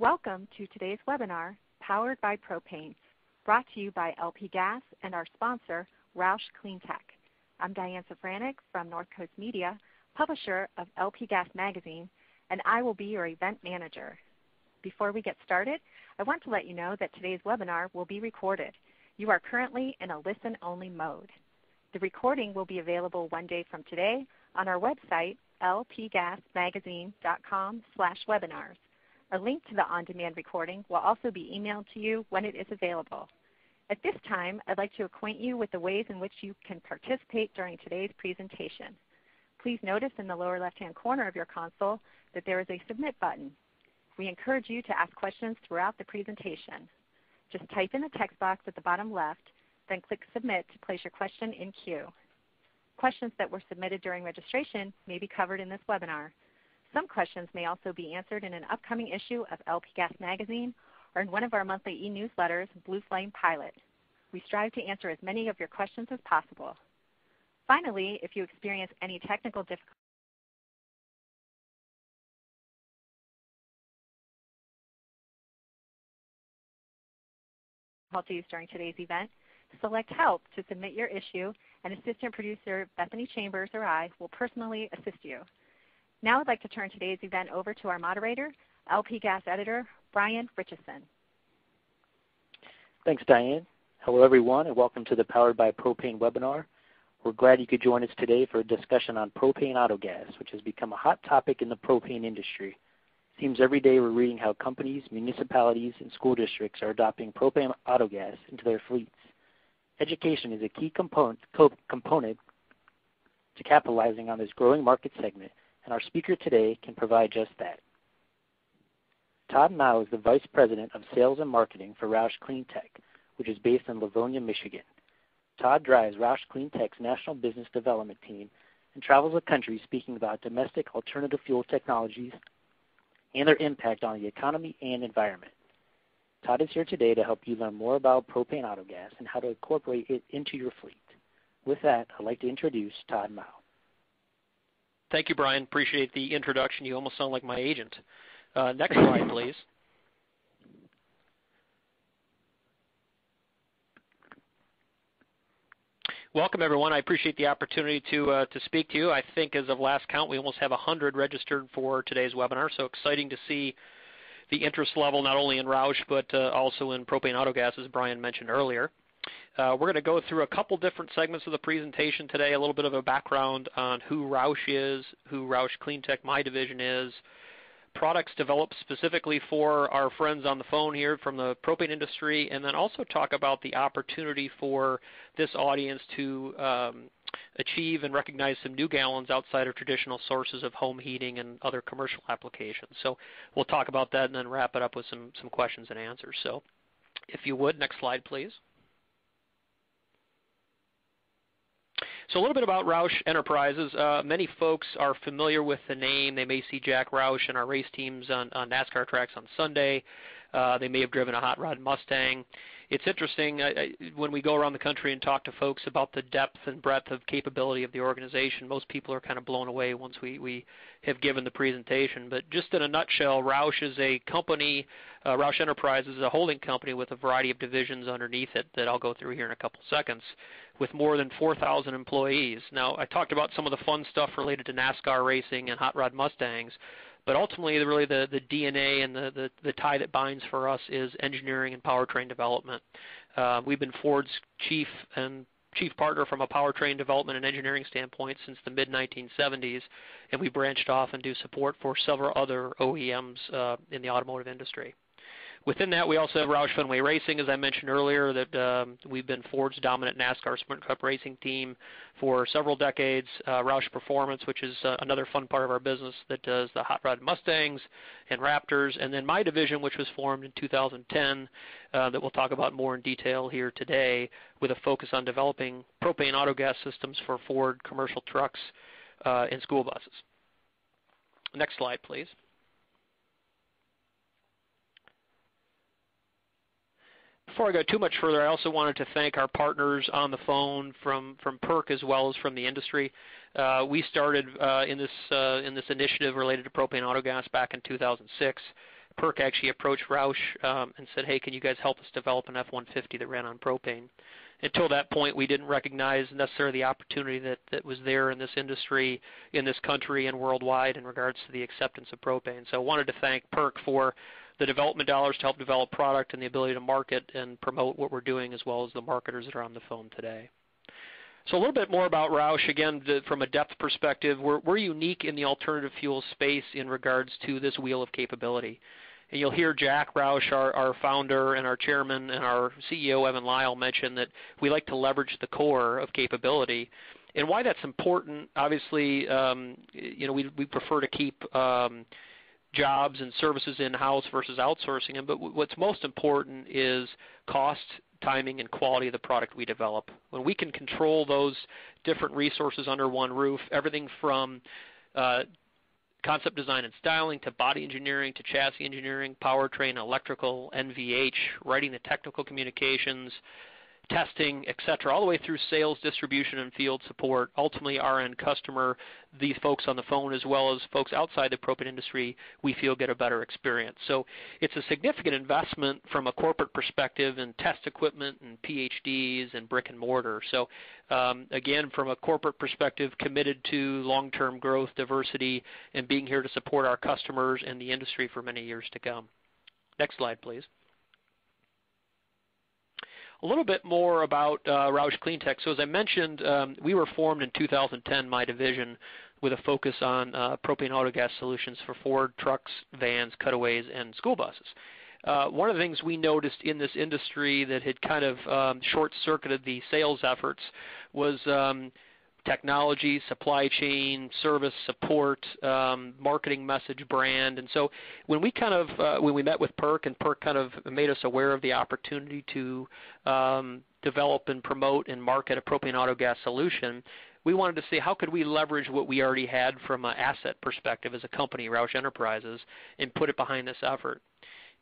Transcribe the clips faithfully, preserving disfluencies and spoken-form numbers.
Welcome to today's webinar, Powered by Propane, brought to you by L P Gas and our sponsor, Roush CleanTech. I'm Diane Safranek from North Coast Media, publisher of L P Gas Magazine, and I will be your event manager. Before we get started, I want to let you know that today's webinar will be recorded. You are currently in a listen-only mode. The recording will be available one day from today on our website, l p gas magazine dot com slash webinars. A link to the on-demand recording will also be emailed to you when it is available. At this time, I'd like to acquaint you with the ways in which you can participate during today's presentation. Please notice in the lower left-hand corner of your console that there is a Submit button. We encourage you to ask questions throughout the presentation. Just type in the text box at the bottom left, then click Submit to place your question in queue. Questions that were submitted during registration may be covered in this webinar. Some questions may also be answered in an upcoming issue of L P Gas Magazine or in one of our monthly e-newsletters, Blue Flame Pilot. We strive to answer as many of your questions as possible. Finally, if you experience any technical difficulties, during today's event, select Help to submit your issue, and assistant producer Bethany Chambers or I will personally assist you. Now I'd like to turn today's event over to our moderator, L P Gas editor, Brian Richeson. Thanks, Diane. Hello, everyone, and welcome to the Powered by Propane webinar. We're glad you could join us today for a discussion on propane auto gas, which has become a hot topic in the propane industry. It seems every day we're reading how companies, municipalities, and school districts are adopting propane auto gas into their fleets. Education is a key component, component to capitalizing on this growing market segment, and our speaker today can provide just that. Todd Mouw is the Vice President of Sales and Marketing for Roush CleanTech, which is based in Livonia, Michigan. Todd drives Roush CleanTech's National Business Development Team and travels the country speaking about domestic alternative fuel technologies and their impact on the economy and environment. Todd is here today to help you learn more about propane auto gas and how to incorporate it into your fleet. With that, I'd like to introduce Todd Mouw. Thank you, Brian. Appreciate the introduction. You almost sound like my agent. Uh, next slide, please. Welcome, everyone. I appreciate the opportunity to uh, to speak to you. I think as of last count, we almost have one hundred registered for today's webinar, so exciting to see the interest level not only in Roush but uh, also in propane auto gas, as Brian mentioned earlier. Uh, we're going to go through a couple different segments of the presentation today, a little bit of a background on who Roush is, who Roush CleanTech, my division, is, products developed specifically for our friends on the phone here from the propane industry, and then also talk about the opportunity for this audience to um, achieve and recognize some new gallons outside of traditional sources of home heating and other commercial applications. So we'll talk about that and then wrap it up with some, some questions and answers. So if you would, next slide, please. So a little bit about Roush Enterprises. Uh, many folks are familiar with the name. They may see Jack Roush and our race teams on, on NASCAR tracks on Sunday. Uh, they may have driven a hot rod Mustang. It's interesting I, I, when we go around the country and talk to folks about the depth and breadth of capability of the organization, most people are kind of blown away once we, we have given the presentation. But just in a nutshell, Roush is a company, uh, Roush Enterprises is a holding company with a variety of divisions underneath it that I'll go through here in a couple seconds, with more than four thousand employees. Now, I talked about some of the fun stuff related to NASCAR racing and hot rod Mustangs, but ultimately, really, the, the D N A and the, the, the tie that binds for us is engineering and powertrain development. Uh, we've been Ford's chief and chief partner from a powertrain development and engineering standpoint since the mid nineteen seventies, and we branched off and do support for several other O E Ms uh, in the automotive industry. Within that, we also have Roush Fenway Racing, as I mentioned earlier, that um, we've been Ford's dominant NASCAR Sprint Cup racing team for several decades. Uh, Roush Performance, which is uh, another fun part of our business that does the hot rod Mustangs and Raptors. And then my division, which was formed in two thousand ten, uh, that we'll talk about more in detail here today, with a focus on developing propane auto gas systems for Ford commercial trucks uh, and school buses. Next slide, please. Before I go too much further, I also wanted to thank our partners on the phone from, from PERC as well as from the industry. Uh, we started uh, in, this, uh, in this initiative related to propane auto gas back in two thousand six. PERC actually approached Roush um, and said, hey, can you guys help us develop an F one fifty that ran on propane? Until that point, we didn't recognize necessarily the opportunity that, that was there in this industry, in this country, and worldwide in regards to the acceptance of propane. So I wanted to thank PERC for the development dollars to help develop product and the ability to market and promote what we're doing, as well as the marketers that are on the phone today. So a little bit more about Roush. Again, the, from a depth perspective, we're, we're unique in the alternative fuel space in regards to this wheel of capability. And you'll hear Jack Roush, our, our founder and our chairman and our C E O, Evan Lyle, mention that we like to leverage the core of capability. And why that's important, obviously, um, you know, we, we prefer to keep um, jobs and services in-house versus outsourcing them. But w what's most important is cost, timing, and quality of the product we develop. When we can control those different resources under one roof, everything from uh, concept design and styling to body engineering to chassis engineering, powertrain, electrical, N V H, writing the technical communications, testing, et cetera, all the way through sales, distribution, and field support, ultimately our end customer, these folks on the phone as well as folks outside the propane industry, we feel get a better experience. So it's a significant investment from a corporate perspective in test equipment and P H Ds and brick and mortar. So um, again, from a corporate perspective, committed to long-term growth, diversity, and being here to support our customers and the industry for many years to come. Next slide, please. A little bit more about uh, Roush CleanTech. So as I mentioned, um, we were formed in two thousand ten, my division, with a focus on uh, propane autogas solutions for Ford trucks, vans, cutaways, and school buses. Uh, one of the things we noticed in this industry that had kind of um, short-circuited the sales efforts was um, technology, supply chain, service, support, um, marketing message, brand. And so when we kind of, uh, when we met with PERC, and PERC kind of made us aware of the opportunity to um, develop and promote and market a propane autogas solution, we wanted to see how could we leverage what we already had from an asset perspective as a company, Roush Enterprises, and put it behind this effort.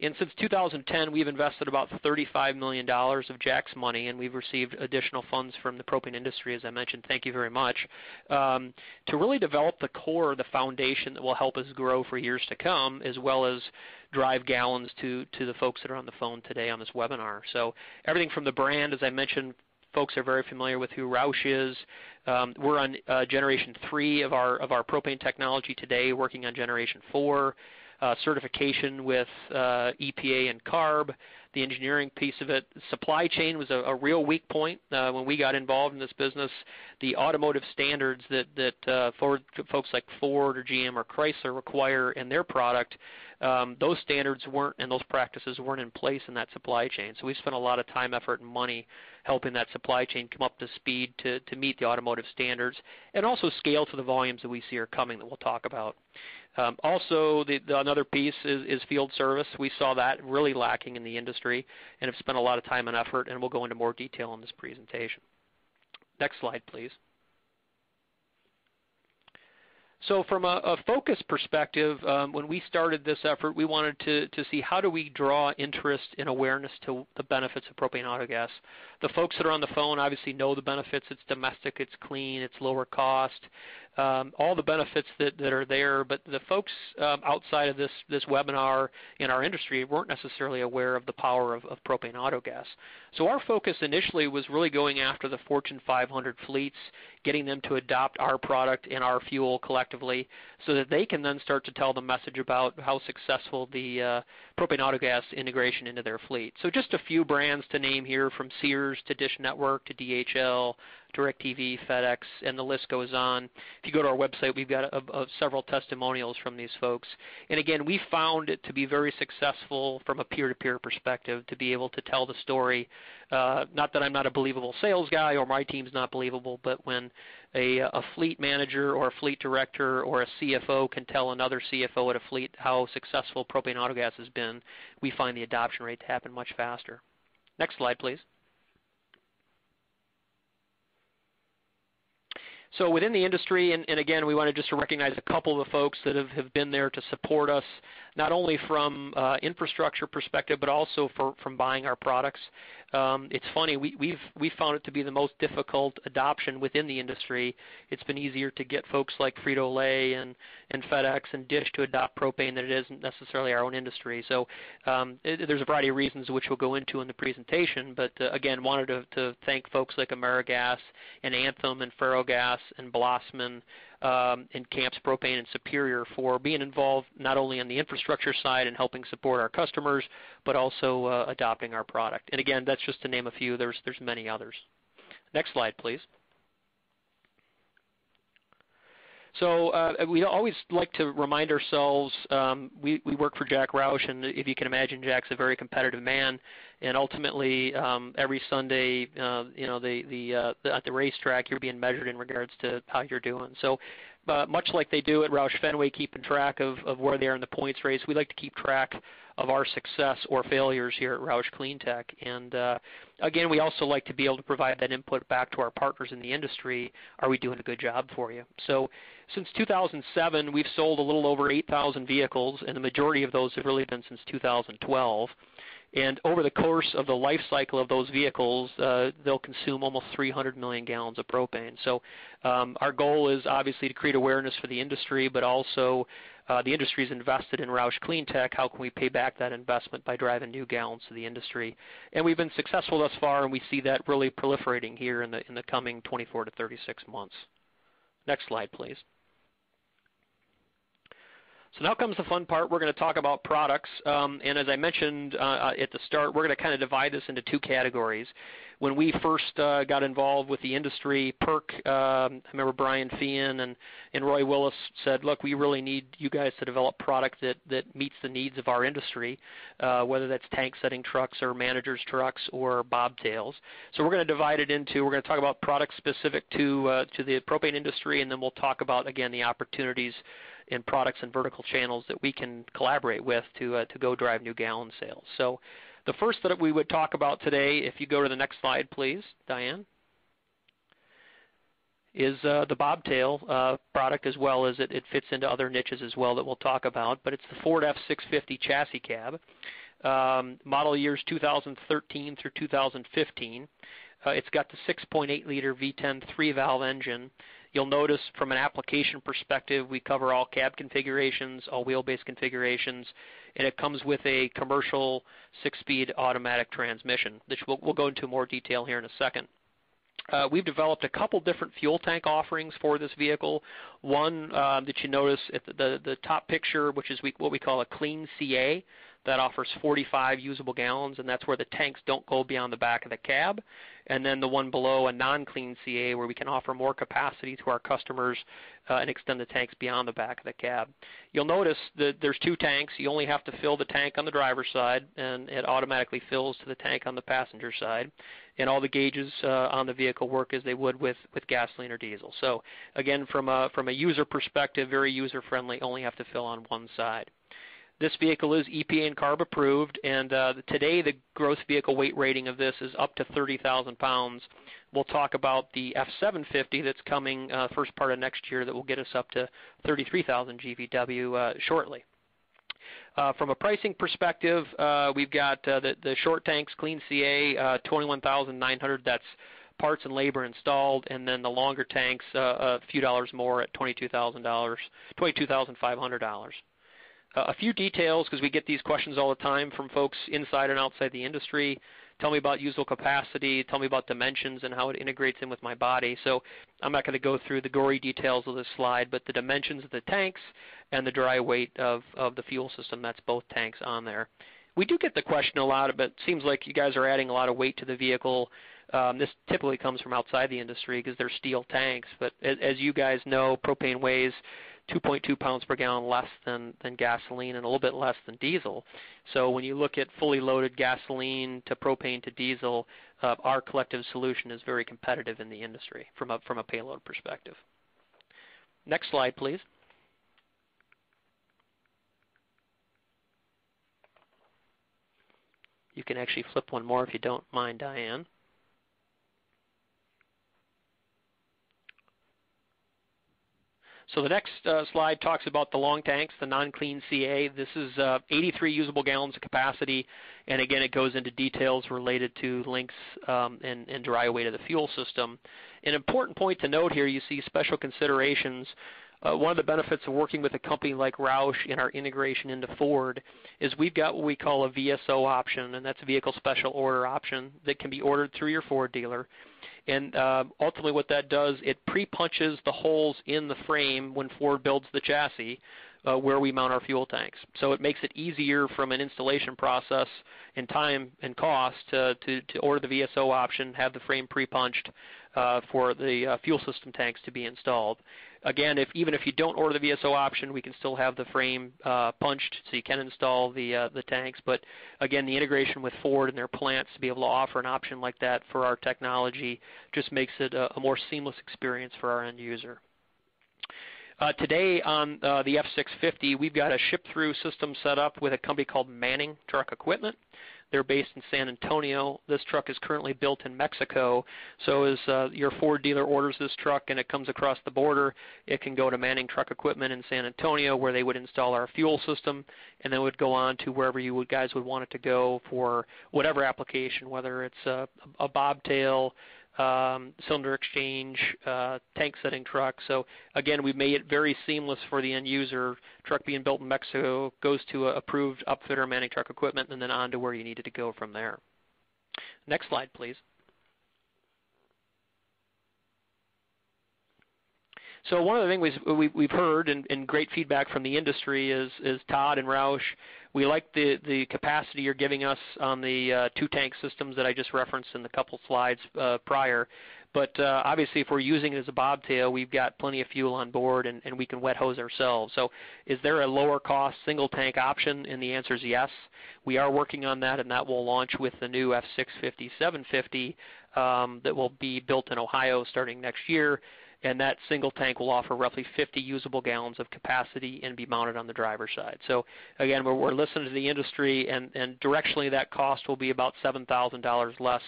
And since two thousand ten, we've invested about thirty-five million dollars of Jack's money, and we've received additional funds from the propane industry, as I mentioned. Thank you very much, um, to really develop the core, the foundation that will help us grow for years to come, as well as drive gallons to, to the folks that are on the phone today on this webinar. So everything from the brand, as I mentioned, folks are very familiar with who Roush is. Um, we're on uh, generation three of our, of our propane technology today, working on generation four. Uh, certification with uh, E P A and CARB, the engineering piece of it. Supply chain was a, a real weak point uh, when we got involved in this business. The automotive standards that, that uh, Ford, folks like Ford or G M or Chrysler require in their product, um, those standards weren't, and those practices weren't in place in that supply chain. So we spent a lot of time, effort, and money helping that supply chain come up to speed to, to meet the automotive standards and also scale to the volumes that we see are coming that we'll talk about. Um, also, the, the, another piece is, is field service. We saw that really lacking in the industry and have spent a lot of time and effort, and we'll go into more detail in this presentation. Next slide, please. So from a, a focus perspective, um, when we started this effort, we wanted to, to see how do we draw interest and awareness to the benefits of propane autogas. The folks that are on the phone obviously know the benefits. It's domestic, it's clean, it's lower cost, um, all the benefits that, that are there. But the folks um, outside of this, this webinar in our industry weren't necessarily aware of the power of, of propane autogas. So our focus initially was really going after the Fortune five hundred fleets, getting them to adopt our product and our fuel collectively so that they can then start to tell the message about how successful the uh, propane autogas integration into their fleet. So just a few brands to name here, from Sears to Dish Network to D H L, DirecTV, FedEx, and the list goes on. If you go to our website, we've got a, a, several testimonials from these folks. And again, we found it to be very successful from a peer-to-peer perspective to be able to tell the story. Uh, not that I'm not a believable sales guy or my team's not believable, but when a, a fleet manager or a fleet director or a C F O can tell another C F O at a fleet how successful propane autogas has been, we find the adoption rate to happen much faster. Next slide, please. So within the industry, and, and again, we wanted just to recognize a couple of the folks that have, have been there to support us, not only from uh, infrastructure perspective, but also for, from buying our products. Um, it's funny, we, we've we found it to be the most difficult adoption within the industry. It's been easier to get folks like Frito-Lay and, and FedEx and Dish to adopt propane than it isn't necessarily our own industry. So um, it, there's a variety of reasons which we'll go into in the presentation, but uh, again, wanted to, to thank folks like Amerigas and Anthem and Ferrellgas and Blossman um, and Camps Propane and Superior for being involved not only on the infrastructure side and helping support our customers, but also uh, adopting our product. And again, that's just to name a few. There's, there's many others. Next slide, please. So uh, we always like to remind ourselves, um, we, we work for Jack Roush, and if you can imagine, Jack's a very competitive man. And ultimately, um, every Sunday, uh, you know, the, the, uh, the, at the racetrack, you're being measured in regards to how you're doing. So uh, much like they do at Roush Fenway, keeping track of, of where they are in the points race, we like to keep track of our success or failures here at Roush CleanTech. And uh, again, we also like to be able to provide that input back to our partners in the industry. Are we doing a good job for you? So since two thousand seven, we've sold a little over eight thousand vehicles, and the majority of those have really been since two thousand twelve. And over the course of the life cycle of those vehicles, uh, they'll consume almost three hundred million gallons of propane. So um, our goal is obviously to create awareness for the industry, but also uh, the industry is invested in Roush CleanTech. How can we pay back that investment by driving new gallons to the industry? And we've been successful thus far, and we see that really proliferating here in the, in the coming twenty-four to thirty-six months. Next slide, please. So now comes the fun part. We're going to talk about products, um, and as I mentioned uh, at the start, we're going to kind of divide this into two categories. When we first uh, got involved with the industry, PERC, um, I remember Brian Feehan and, and Roy Willis said, look, we really need you guys to develop product that, that meets the needs of our industry, uh, whether that's tank setting trucks or managers trucks or bobtails. So we're going to divide it into, we're going to talk about products specific to, uh, to the propane industry, and then we'll talk about, again, the opportunities in products and vertical channels that we can collaborate with to, uh, to go drive new gallon sales. So the first that we would talk about today, if you go to the next slide, please, Diane, is uh, the Bobtail uh, product, as well as it, it fits into other niches as well that we'll talk about, but it's the Ford F six fifty chassis cab, um, model years two thousand thirteen through two thousand fifteen. Uh, it's got the six point eight liter V ten three-valve engine. You'll notice from an application perspective, we cover all cab configurations, all wheelbase configurations, and it comes with a commercial six-speed automatic transmission, which we'll, we'll go into more detail here in a second. Uh, we've developed a couple different fuel tank offerings for this vehicle. One uh, that you notice at the, the, the top picture, which is we, what we call a Clean C A. That offers forty-five usable gallons, and that's where the tanks don't go beyond the back of the cab. And then the one below, a non-Clean C A, where we can offer more capacity to our customers uh, and extend the tanks beyond the back of the cab. You'll notice that there's two tanks. You only have to fill the tank on the driver's side, and it automatically fills to the tank on the passenger side. And all the gauges uh, on the vehicle work as they would with, with gasoline or diesel. So again, from a, from a user perspective, very user-friendly, only have to fill on one side. This vehicle is E P A and CARB approved, and uh, today the gross vehicle weight rating of this is up to thirty thousand pounds. We'll talk about the F seven fifty that's coming uh, first part of next year that will get us up to thirty-three thousand G V W uh, shortly. Uh, from a pricing perspective, uh, we've got uh, the, the short tanks, Clean C A, uh, twenty-one thousand nine hundred dollars. That's parts and labor installed, and then the longer tanks, uh, a few dollars more at twenty-two thousand dollars, twenty-two thousand five hundred dollars. Uh, a few details, because we get these questions all the time from folks inside and outside the industry. Tell me about usable capacity, tell me about dimensions and how it integrates in with my body. So I'm not going to go through the gory details of this slide, but the dimensions of the tanks and the dry weight of, of the fuel system, that's both tanks on there. We do get the question a lot, but it seems like you guys are adding a lot of weight to the vehicle. Um, this typically comes from outside the industry because they're steel tanks, but as, as you guys know, propane weighs two point two pounds per gallon less than, than gasoline and a little bit less than diesel. So when you look at fully loaded gasoline to propane to diesel, uh, our collective solution is very competitive in the industry from a, from a payload perspective. Next slide, please. You can actually flip one more if you don't mind, Diane. So the next uh, slide talks about the long tanks, the non-clean C A. This is uh, eighty-three usable gallons of capacity, and again, it goes into details related to links um, and, and dry weight of the fuel system. An important point to note here, you see special considerations. Uh, one of the benefits of working with a company like Roush in our integration into Ford is we've got what we call a V S O option, and that's a vehicle special order option that can be ordered through your Ford dealer. And uh, ultimately what that does, it pre-punches the holes in the frame when Ford builds the chassis uh, where we mount our fuel tanks. So it makes it easier from an installation process and time and cost uh, to, to order the V S O option, have the frame pre-punched uh, for the uh, fuel system tanks to be installed. Again, if, even if you don't order the V S O option, we can still have the frame uh, punched so you can install the, uh, the tanks. But again, the integration with Ford and their plants to be able to offer an option like that for our technology just makes it a, a more seamless experience for our end user. Uh, today on uh, the F six fifty, we've got a ship-through system set up with a company called Manning Truck Equipment. They're based in San Antonio. This truck is currently built in Mexico. So as uh, your Ford dealer orders this truck and it comes across the border, it can go to Manning Truck Equipment in San Antonio where they would install our fuel system, and then it would go on to wherever you would, guys would want it to go for whatever application, whether it's a, a bobtail, Um, cylinder exchange, uh, tank setting truck. So again, we've made it very seamless for the end user. Truck being built in Mexico goes to a approved upfitter, Manning Truck Equipment, and then on to where you needed to go from there. Next slide, please. So one of the things we've, we've heard and, and great feedback from the industry is, is Todd and Roush, we like the, the capacity you're giving us on the uh, two tank systems that I just referenced in the couple slides uh, prior. But uh, obviously, if we're using it as a bobtail, we've got plenty of fuel on board, and, and we can wet hose ourselves. So is there a lower-cost single-tank option? And the answer is yes. We are working on that, and that will launch with the new F six fifty, seven fifty um, that will be built in Ohio starting next year. And that single tank will offer roughly fifty usable gallons of capacity and be mounted on the driver's side. So again, we're, we're listening to the industry, and, and directionally that cost will be about seven thousand dollars less,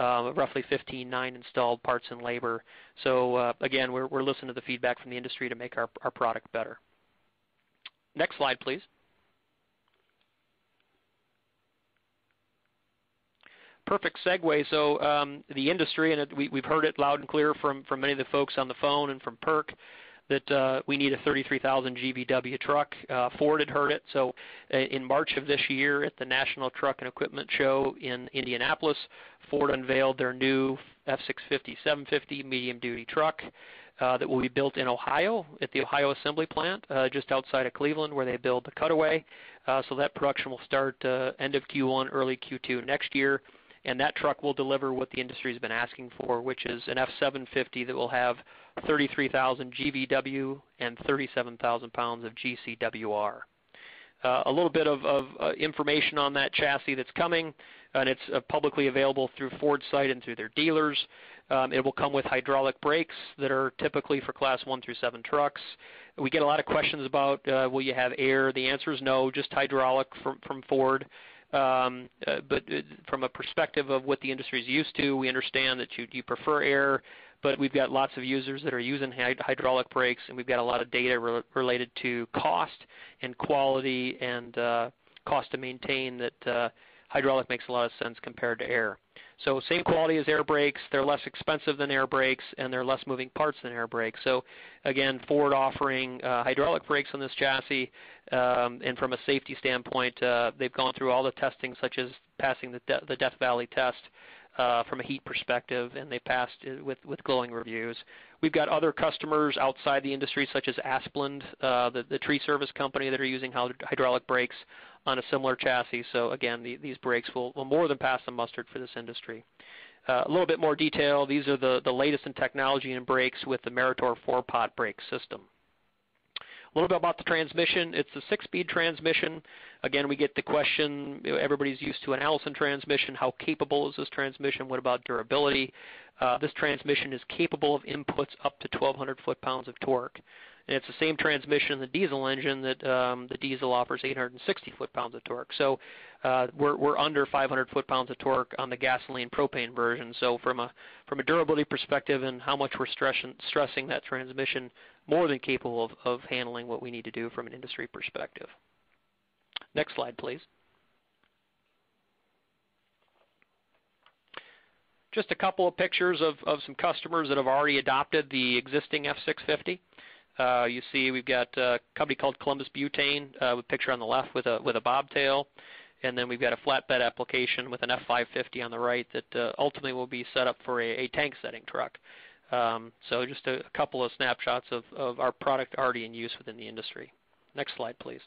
uh, roughly fifteen thousand nine hundred dollars installed parts and labor. So uh, again, we're, we're listening to the feedback from the industry to make our, our product better. Next slide, please. Perfect segue. So um, the industry, and it, we, we've heard it loud and clear from, from many of the folks on the phone and from PERC, that uh, we need a thirty-three thousand G V W truck. Uh, Ford had heard it. So in March of this year at the National Truck and Equipment Show in Indianapolis, Ford unveiled their new F six fifty, seven fifty medium-duty truck uh, that will be built in Ohio at the Ohio Assembly Plant uh, just outside of Cleveland where they build the Cutaway. Uh, so that production will start uh, end of Q one, early Q two next year. And that truck will deliver what the industry has been asking for, which is an F seven fifty that will have thirty-three thousand G V W and thirty-seven thousand pounds of G C W R. Uh, a little bit of, of uh, information on that chassis that's coming, and it's uh, publicly available through Ford's site and through their dealers. Um, it will come with hydraulic brakes that are typically for class one through seven trucks. We get a lot of questions about uh, will you have air? The answer is no, just hydraulic from, from Ford. Um, uh, but uh, from a perspective of what the industry is used to, we understand that you, you prefer air, but we've got lots of users that are using hyd hydraulic brakes, and we've got a lot of data re related to cost and quality and uh, cost to maintain that uh, hydraulic makes a lot of sense compared to air. So same quality as air brakes, they're less expensive than air brakes, and they're less moving parts than air brakes. So again, Ford offering uh, hydraulic brakes on this chassis, um, and from a safety standpoint, uh, they've gone through all the testing, such as passing the, De the Death Valley test uh, from a heat perspective, and they passed it with, with glowing reviews. We've got other customers outside the industry, such as Asplund, uh, the, the tree service company, that are using hydraulic brakes on a similar chassis. So again, the, these brakes will, will more than pass the mustard for this industry. Uh, a little bit more detail, these are the, the latest in technology in brakes with the Meritor four-pot brake system. A little bit about the transmission. It's a six-speed transmission. Again, we get the question, everybody's used to an Allison transmission. How capable is this transmission? What about durability? Uh, this transmission is capable of inputs up to twelve hundred foot-pounds of torque. And it's the same transmission in the diesel engine that um, the diesel offers eight hundred sixty foot-pounds of torque. So uh, we're, we're under five hundred foot-pounds of torque on the gasoline propane version. So from a, from a durability perspective and how much we're stress stressing that transmission, more than capable of, of handling what we need to do from an industry perspective. Next slide, please. Just a couple of pictures of, of some customers that have already adopted the existing F six fifty. Uh, you see we've got a company called Columbus Butane, uh, with a picture on the left with a, with a bobtail. And then we've got a flatbed application with an F five fifty on the right that uh, ultimately will be set up for a, a tank setting truck. Um, so just a, a couple of snapshots of, of our product already in use within the industry. Next slide, please.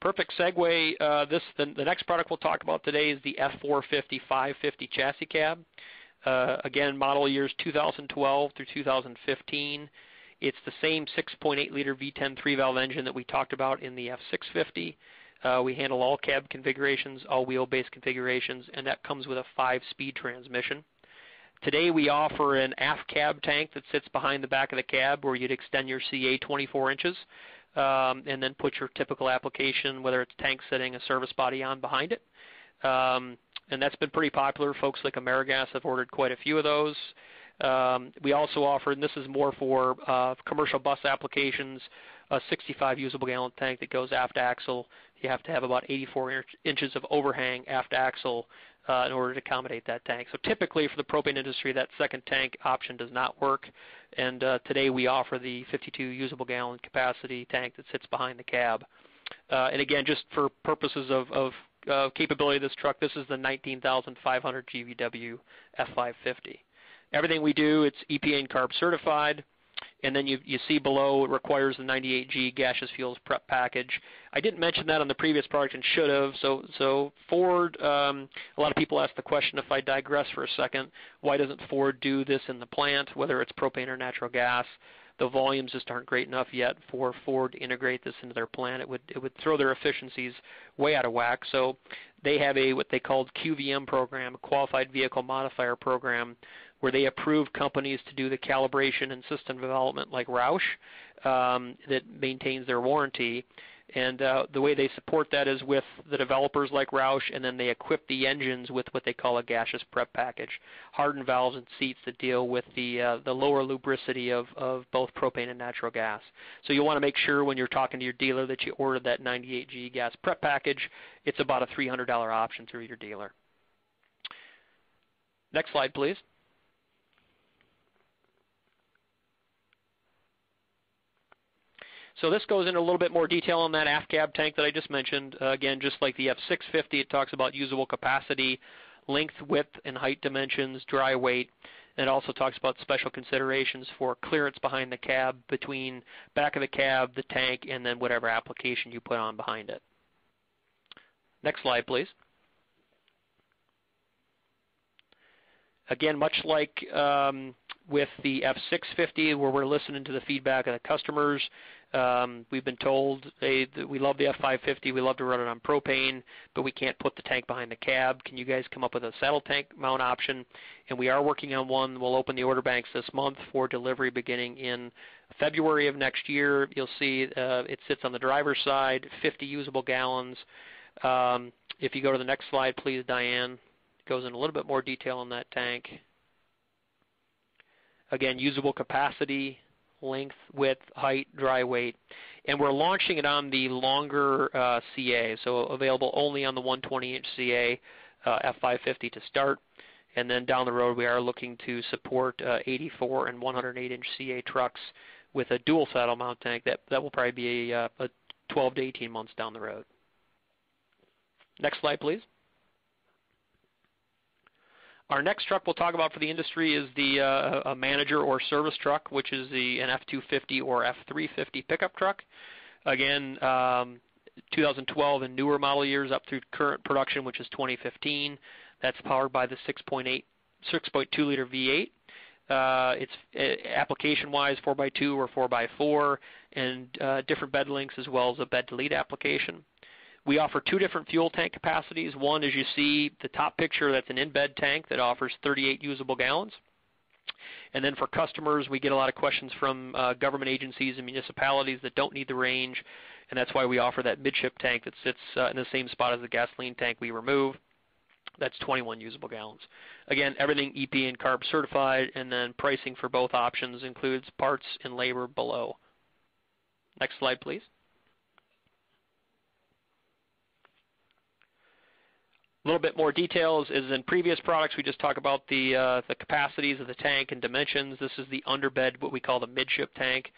Perfect segue. Uh, this the, the next product we'll talk about today is the F four fifty five fifty chassis cab. Uh, again, model years two thousand twelve through two thousand fifteen. It's the same six point eight liter V ten three valve engine that we talked about in the F six fifty. Uh, we handle all cab configurations, all wheelbase configurations, and that comes with a five-speed transmission. Today we offer an aft cab tank that sits behind the back of the cab where you'd extend your C A twenty-four inches um, and then put your typical application, whether it's tank setting, a service body on behind it. Um, and that's been pretty popular. Folks like Amerigas have ordered quite a few of those. Um, we also offer, and this is more for uh, commercial bus applications, a sixty-five usable gallon tank that goes aft axle. You have to have about eighty-four inches of overhang aft axle uh, in order to accommodate that tank. So typically for the propane industry, that second tank option does not work. And uh, today we offer the fifty-two usable gallon capacity tank that sits behind the cab. Uh, and again, just for purposes of, of uh, capability of this truck, this is the nineteen thousand five hundred G V W F five fifty. Everything we do, it's E P A and CARB certified, and then you, you see below it requires the ninety-eight G gaseous fuels prep package. I didn't mention that on the previous product and should have, so, so Ford, um, a lot of people ask the question, if I digress for a second, why doesn't Ford do this in the plant, whether it's propane or natural gas? The volumes just aren't great enough yet for Ford to integrate this into their plant. It would, it would throw their efficiencies way out of whack. So they have a what they called Q V M program, a Qualified Vehicle Modifier Program, where they approve companies to do the calibration and system development like Roush um, that maintains their warranty. And uh, the way they support that is with the developers like Roush, and then they equip the engines with what they call a gaseous prep package, hardened valves and seats that deal with the uh, the lower lubricity of, of both propane and natural gas. So you want to make sure when you're talking to your dealer that you ordered that ninety-eight G gas prep package. It's about a three hundred dollar option through your dealer. Next slide, please. So this goes into a little bit more detail on that aft cab tank that I just mentioned. Uh, again, just like the F six fifty, it talks about usable capacity, length, width, and height dimensions, dry weight. And it also talks about special considerations for clearance behind the cab, between back of the cab, the tank, and then whatever application you put on behind it. Next slide, please. Again, much like um, with the F six fifty, where we're listening to the feedback of the customers, Um, we've been told, hey, we love the F five fifty, we love to run it on propane, but we can't put the tank behind the cab. Can you guys come up with a saddle tank mount option? And we are working on one. We'll open the order banks this month for delivery beginning in February of next year. You'll see uh, it sits on the driver's side, fifty usable gallons. Um, if you go to the next slide, please, Diane, it goes in a little bit more detail on that tank. Again, usable capacity, length, width, height, dry weight, and we're launching it on the longer uh, C A, so available only on the one twenty inch C A uh, F five fifty to start, and then down the road we are looking to support uh, eighty-four and one oh eight inch C A trucks with a dual saddle mount tank. That, that will probably be a, a twelve to eighteen months down the road. Next slide, please. Our next truck we'll talk about for the industry is the uh, a manager or service truck, which is the an F two fifty or F three fifty pickup truck. Again, um, two thousand twelve and newer model years up through current production, which is twenty fifteen. That's powered by the six point two liter V eight. Uh, it's uh, application-wise four by two or four by four, and uh, different bed lengths as well as a bed-to-lead application. We offer two different fuel tank capacities. One, as you see, the top picture, that's an in-bed tank that offers thirty-eight usable gallons. And then for customers, we get a lot of questions from uh, government agencies and municipalities that don't need the range, and that's why we offer that midship tank that sits uh, in the same spot as the gasoline tank we remove. That's twenty-one usable gallons. Again, everything E P A and CARB certified, and then pricing for both options includes parts and labor below. Next slide, please. A little bit more details is in previous products. We just talked about the, uh, the capacities of the tank and dimensions. This is the underbed, what we call the midship tank.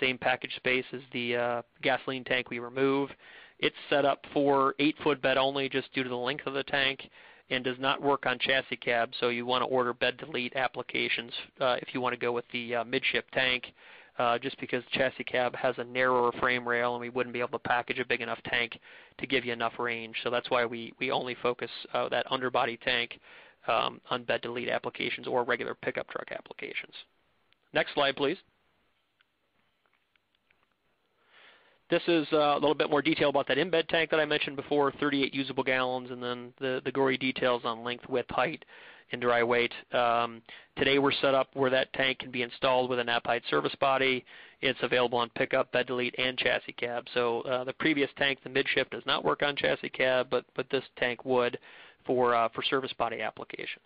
Same package space as the uh, gasoline tank we remove. It's set up for eight foot bed only just due to the length of the tank and does not work on chassis cab, so you want to order bed-to-lead applications uh, if you want to go with the uh, midship tank, uh, just because chassis cab has a narrower frame rail and we wouldn't be able to package a big enough tank to give you enough range. So that's why we, we only focus uh, that underbody tank um, on bed-to-lead applications or regular pickup truck applications. Next slide, please. This is a little bit more detail about that embed tank that I mentioned before, thirty-eight usable gallons, and then the, the gory details on length, width, height, and dry weight. Um, today we're set up where that tank can be installed with an N A P-hide service body. It's available on pickup, bed to lead, and chassis cab. So uh, the previous tank, the midship, does not work on chassis cab, but, but this tank would for, uh, for service body applications.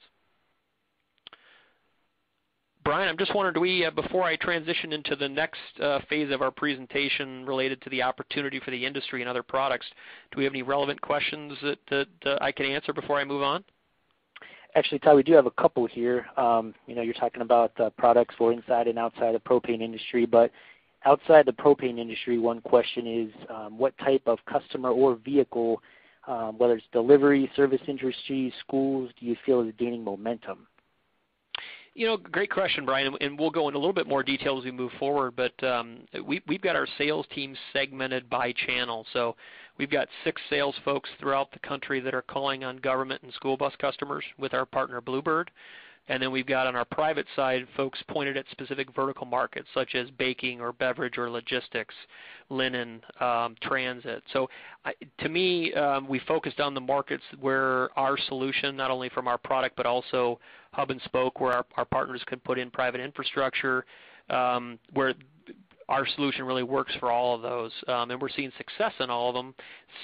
Brian, I'm just wondering, do we, uh, before I transition into the next uh, phase of our presentation related to the opportunity for the industry and other products, do we have any relevant questions that, that, that I can answer before I move on? Actually, Todd, we do have a couple here. Um, you know, you're talking about uh, products for inside and outside the propane industry, but outside the propane industry, one question is um, what type of customer or vehicle, um, whether it's delivery, service industry, schools, do you feel is gaining momentum? You know, great question, Brian, and we'll go into a little bit more detail as we move forward, but um, we, we've got our sales team segmented by channel. So we've got six sales folks throughout the country that are calling on government and school bus customers with our partner Bluebird. And then we've got on our private side folks pointed at specific vertical markets such as baking or beverage or logistics, linen, um, transit. So I, to me, um, we focused on the markets where our solution, not only from our product but also hub and spoke, where our, our partners could put in private infrastructure, um, where our solution really works for all of those. Um, and we're seeing success in all of them.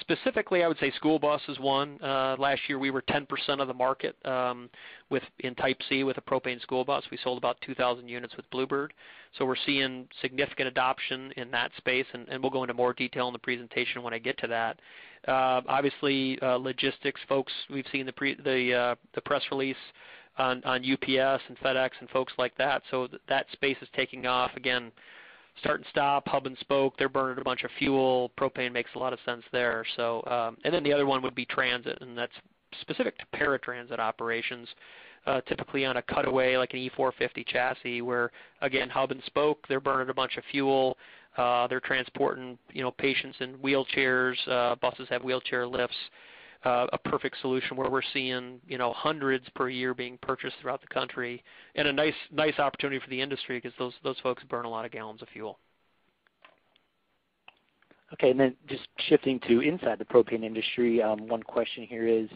Specifically, I would say school bus is one. Uh, last year, we were ten percent of the market um, with in Type C with a propane school bus. We sold about two thousand units with Bluebird. So we're seeing significant adoption in that space, and, and we'll go into more detail in the presentation when I get to that. Uh, obviously, uh, logistics, folks, we've seen the, pre, the, uh, the press release on, on U P S and FedEx and folks like that. So th that space is taking off. Again, start and stop, hub and spoke, they're burning a bunch of fuel. Propane makes a lot of sense there. So, um, and then the other one would be transit, and that's specific to paratransit operations, uh, typically on a cutaway like an E four fifty chassis where, again, hub and spoke, they're burning a bunch of fuel. Uh, they're transporting, you know, patients in wheelchairs. Uh, buses have wheelchair lifts. Uh, a perfect solution where we're seeing, you know, hundreds per year being purchased throughout the country, and a nice nice opportunity for the industry because those those folks burn a lot of gallons of fuel. Okay, and then just shifting to inside the propane industry, um, one question here is,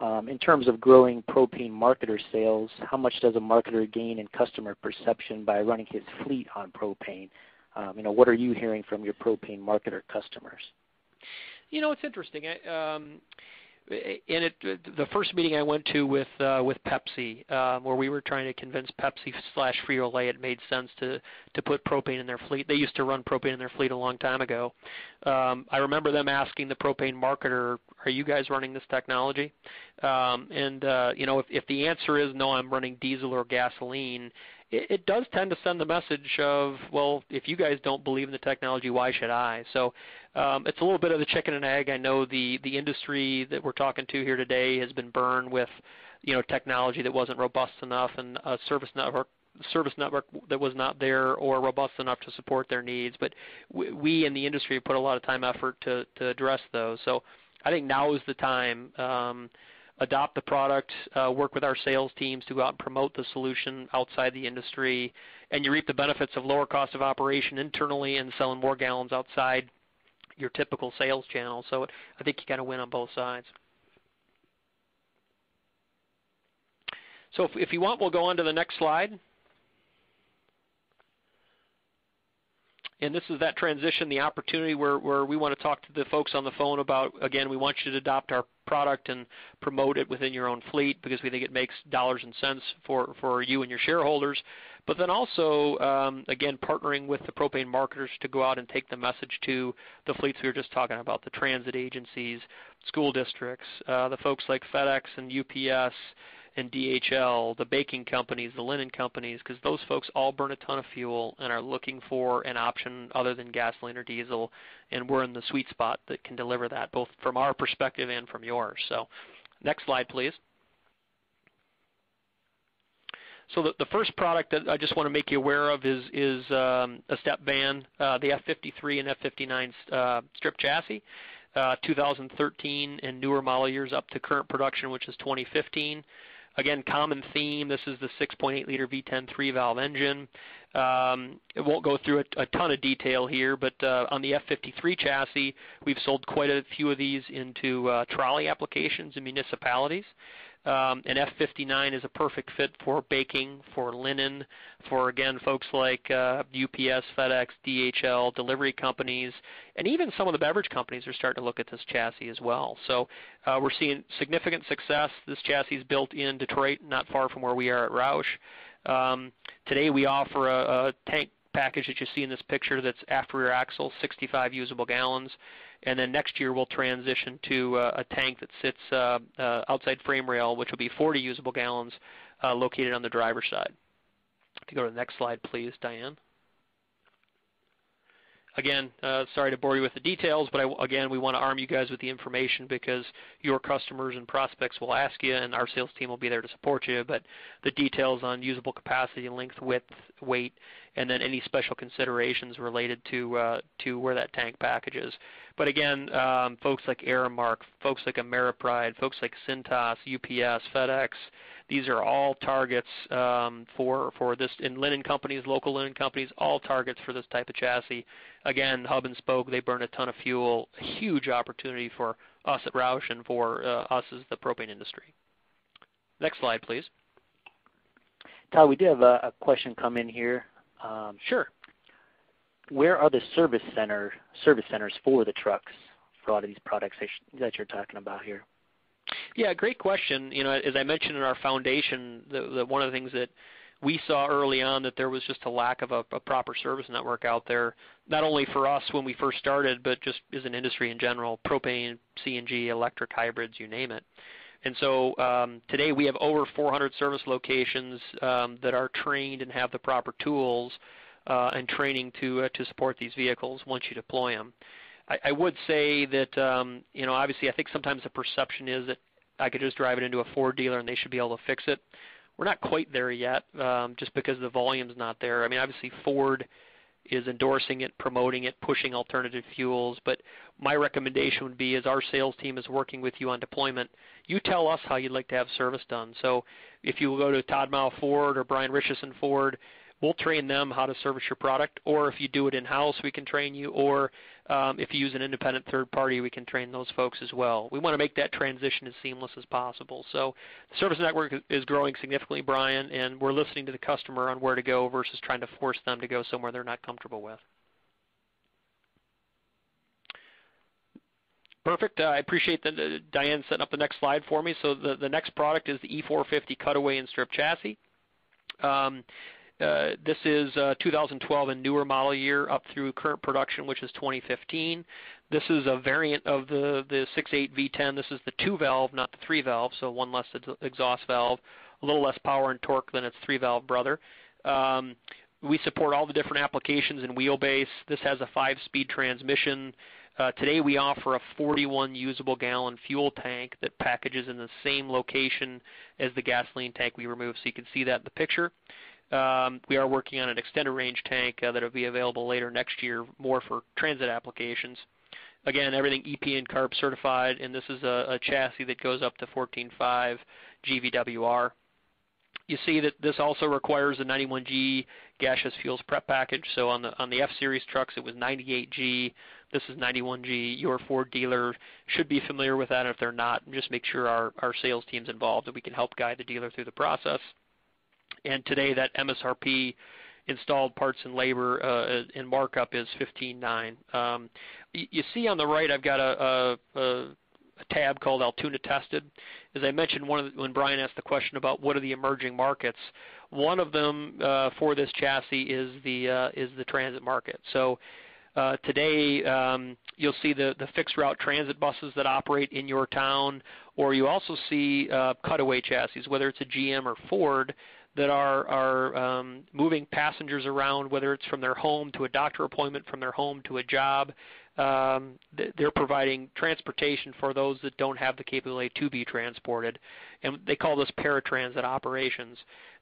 um, in terms of growing propane marketer sales, how much does a marketer gain in customer perception by running his fleet on propane? Um, you know, what are you hearing from your propane marketer customers? You know, it's interesting. I, um, and it, the first meeting I went to with uh, with Pepsi, uh, where we were trying to convince Pepsi slash Frito-Lay it made sense to to put propane in their fleet. They used to run propane in their fleet a long time ago. Um, I remember them asking the propane marketer, "Are you guys running this technology?" Um, and uh, you know, if, if the answer is no, I'm running diesel or gasoline, it does tend to send the message of, well, if you guys don't believe in the technology, why should I? So um, it's a little bit of the chicken and egg. I know the, the industry that we're talking to here today has been burned with, you know, technology that wasn't robust enough and a service network, service network that was not there or robust enough to support their needs. But we, we in the industry put a lot of time and effort to, to address those. So I think now is the time. Um, adopt the product, uh, work with our sales teams to go out and promote the solution outside the industry, and you reap the benefits of lower cost of operation internally and selling more gallons outside your typical sales channel. So it, I think you kind of win on both sides. So if, if you want, we'll go on to the next slide. And this is that transition, the opportunity where, where we want to talk to the folks on the phone about, again, we want you to adopt our product and promote it within your own fleet because we think it makes dollars and cents for, for you and your shareholders. But then also, um, again, partnering with the propane marketers to go out and take the message to the fleets we were just talking about, the transit agencies, school districts, uh, the folks like FedEx and U P S and D H L, the baking companies, the linen companies, because those folks all burn a ton of fuel and are looking for an option other than gasoline or diesel, and we're in the sweet spot that can deliver that, both from our perspective and from yours. So next slide, please. So the, the first product that I just want to make you aware of is, is um, a step van, uh, the F fifty-three and F fifty-nine uh, strip chassis. Uh, two thousand thirteen and newer model years up to current production, which is twenty fifteen. Again, common theme, this is the six point eight liter V ten three valve engine. Um, it won't go through a, a ton of detail here, but uh, on the F fifty-three chassis, we've sold quite a few of these into uh, trolley applications in municipalities. Um, and F fifty-nine is a perfect fit for baking, for linen, for, again, folks like uh, U P S, FedEx, D H L, delivery companies, and even some of the beverage companies are starting to look at this chassis as well. So uh, we're seeing significant success. This chassis is built in Detroit, not far from where we are at Roush. Um, today we offer a, a tank package that you see in this picture that's after rear axle, sixty-five usable gallons. And then next year we'll transition to uh, a tank that sits uh, uh, outside frame rail, which will be forty usable gallons uh, located on the driver's side. If you go to the next slide, please, Diane. Again, uh, sorry to bore you with the details, but I, again, we want to arm you guys with the information because your customers and prospects will ask you, and our sales team will be there to support you, but the details on usable capacity, length, width, weight, and then any special considerations related to uh, to where that tank package is. But again, um, folks like Aramark, folks like Ameripride, folks like Cintas, U P S, FedEx, these are all targets um, for, for this, in linen companies, local linen companies, all targets for this type of chassis. Again, hub and spoke, they burn a ton of fuel, huge opportunity for us at Roush and for uh, us as the propane industry. Next slide, please. Todd, we do have a, a question come in here. Um, sure. Where are the service center service centers for the trucks for a lot of these products that you're talking about here? Yeah, great question. You know, as I mentioned in our foundation, the, the, one of the things that we saw early on that there was just a lack of a, a proper service network out there, not only for us when we first started, but just as an industry in general, propane, C N G, electric, hybrids, you name it. And so um, today we have over four hundred service locations um, that are trained and have the proper tools uh, and training to, uh, to support these vehicles once you deploy them. I, I would say that, um, you know, obviously I think sometimes the perception is that I could just drive it into a Ford dealer and they should be able to fix it. We're not quite there yet um, just because the volume's not there. I mean, obviously Ford is endorsing it, promoting it, pushing alternative fuels. But my recommendation would be, as our sales team is working with you on deployment, you tell us how you'd like to have service done. So if you go to Todd Mouw Ford or Brian Richeson Ford, we'll train them how to service your product. Or if you do it in-house, we can train you. Or um, if you use an independent third party, we can train those folks as well. We want to make that transition as seamless as possible. So the service network is growing significantly, Brian, and we're listening to the customer on where to go versus trying to force them to go somewhere they're not comfortable with. Perfect. Uh, I appreciate that uh, Diane setting up the next slide for me. So the, the next product is the E four fifty cutaway and strip chassis. Um, Uh, this is uh, two thousand twelve and newer model year up through current production, which is twenty fifteen. This is a variant of the, the six point eight V ten. This is the two valve, not the three valve, so one less exhaust valve, a little less power and torque than its three valve brother. Um, we support all the different applications and wheelbase. This has a five speed transmission. Uh, today we offer a forty-one usable gallon fuel tank that packages in the same location as the gasoline tank we removed, so you can see that in the picture. Um, we are working on an extended range tank uh, that will be available later next year, more for transit applications. Again, everything E P and CARB certified, and this is a, a chassis that goes up to fourteen point five G V W R. You see that this also requires a ninety-one G gaseous fuels prep package. So on the on the F series trucks, it was ninety-eight G. This is ninety-one G. Your Ford dealer should be familiar with that. If they're not, just make sure our, our sales team's involved and we can help guide the dealer through the process. And today that M S R P installed parts and labor uh, and markup is fifteen nine. Um, you, you see on the right, I've got a, a, a a tab called Altoona Tested. As I mentioned one of the, when Brian asked the question about what are the emerging markets, one of them uh, for this chassis is the uh, is the transit market. So uh, today um, you'll see the, the fixed route transit buses that operate in your town, or you also see uh, cutaway chassis, whether it's a G M or Ford, that are, are um, moving passengers around, whether it's from their home to a doctor appointment, from their home to a job. Um, they're providing transportation for those that don't have the capability to be transported, and they call this paratransit operations.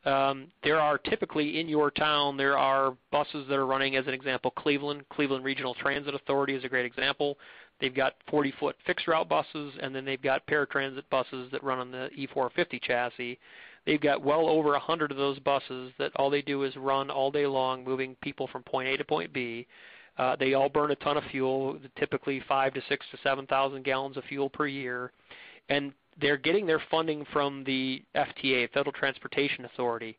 Um, there are typically in your town, there are buses that are running, as an example, Cleveland. Cleveland Regional Transit Authority is a great example. They've got forty foot fixed route buses, and then they've got paratransit buses that run on the E four fifty chassis. They've got well over one hundred of those buses that all they do is run all day long, moving people from point A to point B. Uh, they all burn a ton of fuel, typically five to six to seven thousand gallons of fuel per year, and they're getting their funding from the F T A, Federal Transportation Authority.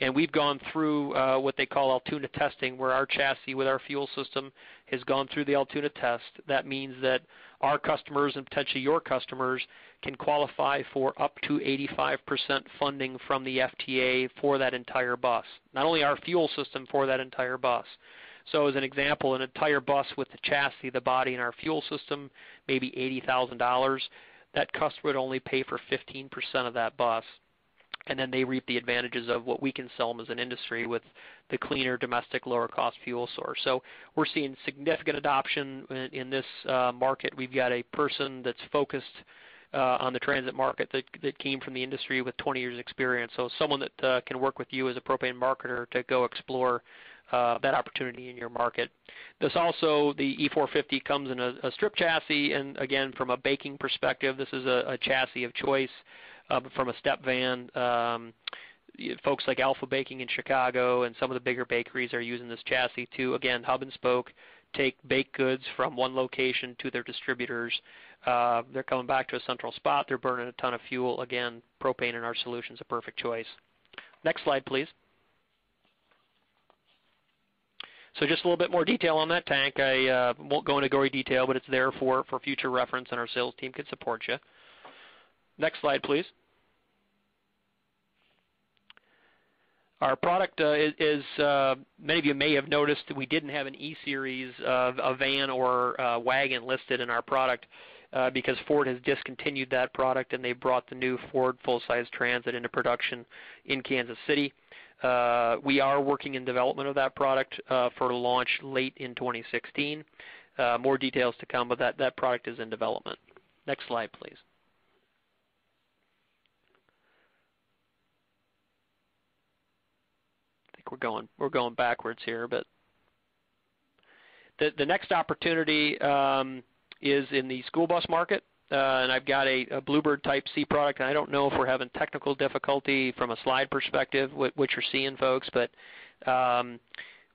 And we've gone through uh, what they call Altoona testing, where our chassis with our fuel system has gone through the Altoona test. That means that our customers and potentially your customers can qualify for up to eighty-five percent funding from the F T A for that entire bus, not only our fuel system for that entire bus. So as an example, an entire bus with the chassis, the body, and our fuel system, maybe eighty thousand dollars, that customer would only pay for fifteen percent of that bus. And then they reap the advantages of what we can sell them as an industry with the cleaner, domestic, lower-cost fuel source. So we're seeing significant adoption in, in this uh, market. We've got a person that's focused uh, on the transit market that, that came from the industry with twenty years experience. So someone that uh, can work with you as a propane marketer to go explore Uh, that opportunity in your market. This also, the E four fifty comes in a, a strip chassis, and again, from a baking perspective, this is a, a chassis of choice uh, from a step van. Um, folks like Alpha Baking in Chicago and some of the bigger bakeries are using this chassis to, again, hub and spoke, take baked goods from one location to their distributors. Uh, they're coming back to a central spot. They're burning a ton of fuel. Again, propane in our solution is a perfect choice. Next slide, please. So just a little bit more detail on that tank. I uh, won't go into gory detail, but it's there for, for future reference, and our sales team can support you. Next slide, please. Our product uh, is, uh, many of you may have noticed, that we didn't have an E-Series, uh, a van or uh, wagon listed in our product uh, because Ford has discontinued that product, and they brought the new Ford full-size Transit into production in Kansas City. Uh, we are working in development of that product uh, for launch late in twenty sixteen. Uh, more details to come, but that, that product is in development. Next slide, please. I think we're going we're going backwards here, but the the next opportunity um, is in the school bus market. Uh, and I've got a, a Bluebird Type C product, and I don't know if we're having technical difficulty from a slide perspective, what, what you're seeing, folks, but um,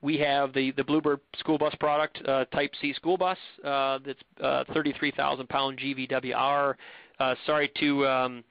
we have the, the Bluebird school bus product, uh, Type C school bus, uh, that's uh, thirty-three thousand pound G V W R. Uh, sorry to, um,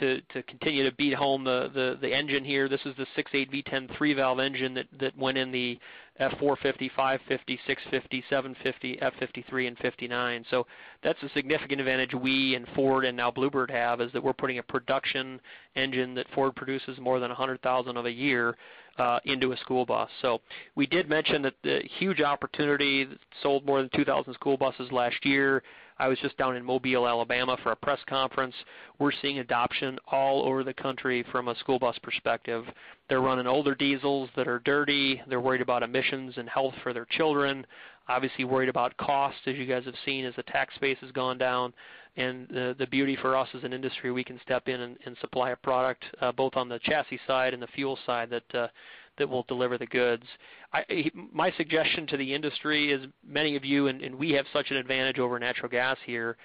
to to continue to beat home the, the, the engine here. This is the six point eight V ten three-valve engine that, that went in the F four fifty, five fifty, six fifty, seven fifty, F fifty-three, and fifty-nine. So that's a significant advantage we and Ford and now Bluebird have, is that we're putting a production engine that Ford produces more than one hundred thousand of a year uh, into a school bus. So we did mention that the huge opportunity that sold more than two thousand school buses last year. I was just down in Mobile, Alabama for a press conference. We're seeing adoption all over the country from a school bus perspective. They're running older diesels that are dirty. They're worried about emissions and health for their children, obviously worried about cost, as you guys have seen, as the tax base has gone down. And the, the beauty for us as an industry, we can step in and, and supply a product uh, both on the chassis side and the fuel side that uh, that will deliver the goods. I, my suggestion to the industry is, many of you, and, and we have such an advantage over natural gas here,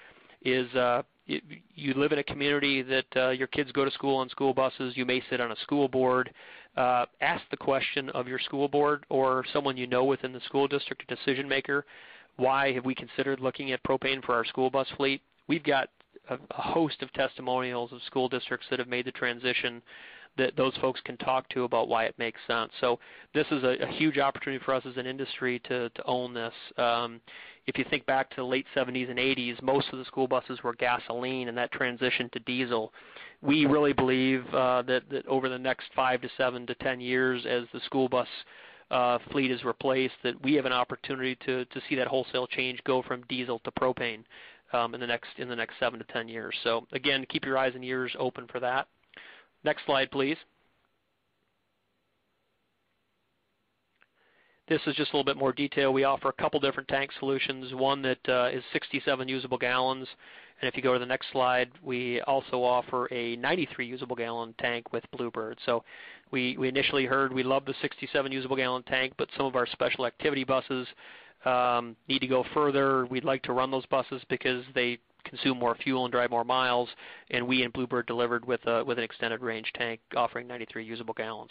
is uh, it, you live in a community that uh, your kids go to school on school buses, you may sit on a school board. Uh, ask the question of your school board or someone you know within the school district, a decision maker, why have we considered looking at propane for our school bus fleet? We've got a, a host of testimonials of school districts that have made the transition that those folks can talk to about why it makes sense. So this is a, a huge opportunity for us as an industry to, to own this. Um, if you think back to the late seventies and eighties, most of the school buses were gasoline, and that transitioned to diesel. We really believe uh, that, that over the next five to seven to ten years, as the school bus uh, fleet is replaced, that we have an opportunity to, to see that wholesale change go from diesel to propane um, in the next in the next seven to ten years. So again, keep your eyes and ears open for that. Next slide, please. This is just a little bit more detail. We offer a couple different tank solutions, one that uh, is sixty-seven usable gallons. And if you go to the next slide, we also offer a ninety-three usable gallon tank with Bluebird. So we, we initially heard we love the sixty-seven usable gallon tank, but some of our special activity buses um, need to go further. We'd like to run those buses because they consume more fuel and drive more miles, and we and Bluebird delivered with, a, with an extended range tank offering ninety-three usable gallons.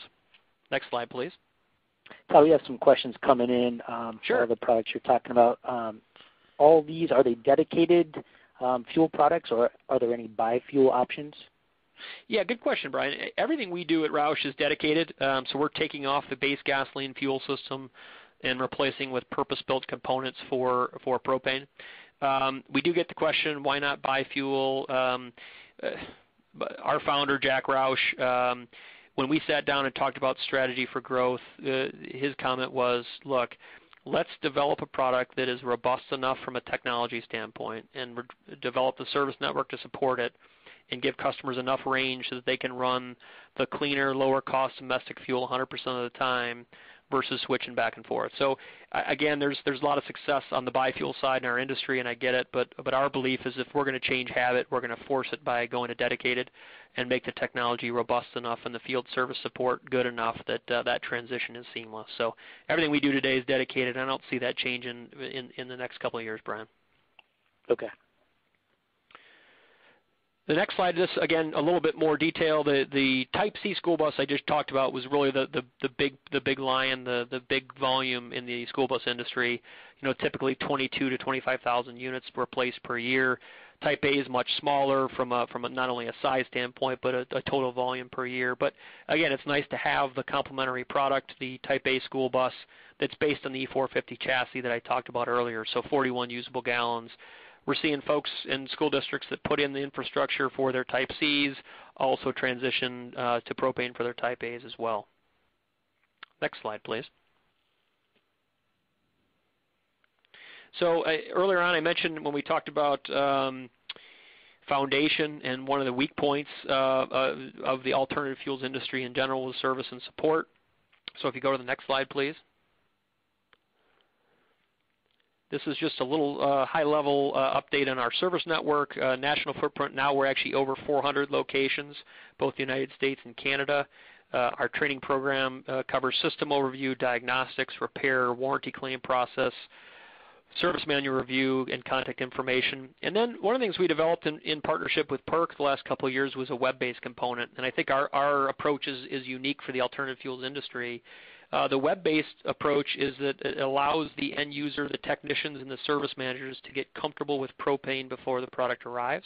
Next slide, please. Todd, we have some questions coming in um, sure. for the products you're talking about. Um, all these, are they dedicated um, fuel products, or are there any biofuel options? Yeah, good question, Brian. Everything we do at Roush is dedicated, um, so we're taking off the base gasoline fuel system and replacing with purpose-built components for, for propane. Um, we do get the question, why not biofuel? Um, uh, our founder, Jack Roush, um, when we sat down and talked about strategy for growth, uh, his comment was, look, let's develop a product that is robust enough from a technology standpoint and re- develop the service network to support it and give customers enough range so that they can run the cleaner, lower-cost domestic fuel one hundred percent of the time versus switching back and forth. So, again, there's there's a lot of success on the biofuel side in our industry, and I get it, but, but our belief is if we're going to change habit, we're going to force it by going to dedicated and make the technology robust enough and the field service support good enough that uh, that transition is seamless. So everything we do today is dedicated. I don't see that changing in, in, in the next couple of years, Brian. Okay. The next slide, this again a little bit more detail. The the Type C school bus I just talked about was really the, the, the big the big lion, the, the big volume in the school bus industry. You know, typically twenty-two to twenty-five thousand units were placed per year. Type A is much smaller from a, from a, not only a size standpoint, but a, a total volume per year. But again, it's nice to have the complementary product, the Type A school bus that's based on the E four fifty chassis that I talked about earlier. So forty-one usable gallons. We're seeing folks in school districts that put in the infrastructure for their Type Cs also transition uh, to propane for their Type As as well. Next slide, please. So uh, earlier on I mentioned when we talked about um, foundation, and one of the weak points uh, uh, of the alternative fuels industry in general was service and support. So if you go to the next slide, please. This is just a little uh, high-level uh, update on our service network. Uh, national footprint, now we're actually over four hundred locations, both the United States and Canada. Uh, our training program uh, covers system overview, diagnostics, repair, warranty claim process, service manual review, and contact information. And then one of the things we developed in, in partnership with PERC the last couple of years was a web-based component. And I think our, our approach is, is unique for the alternative fuels industry. Uh, the web-based approach is that it allows the end user, the technicians, and the service managers to get comfortable with propane before the product arrives.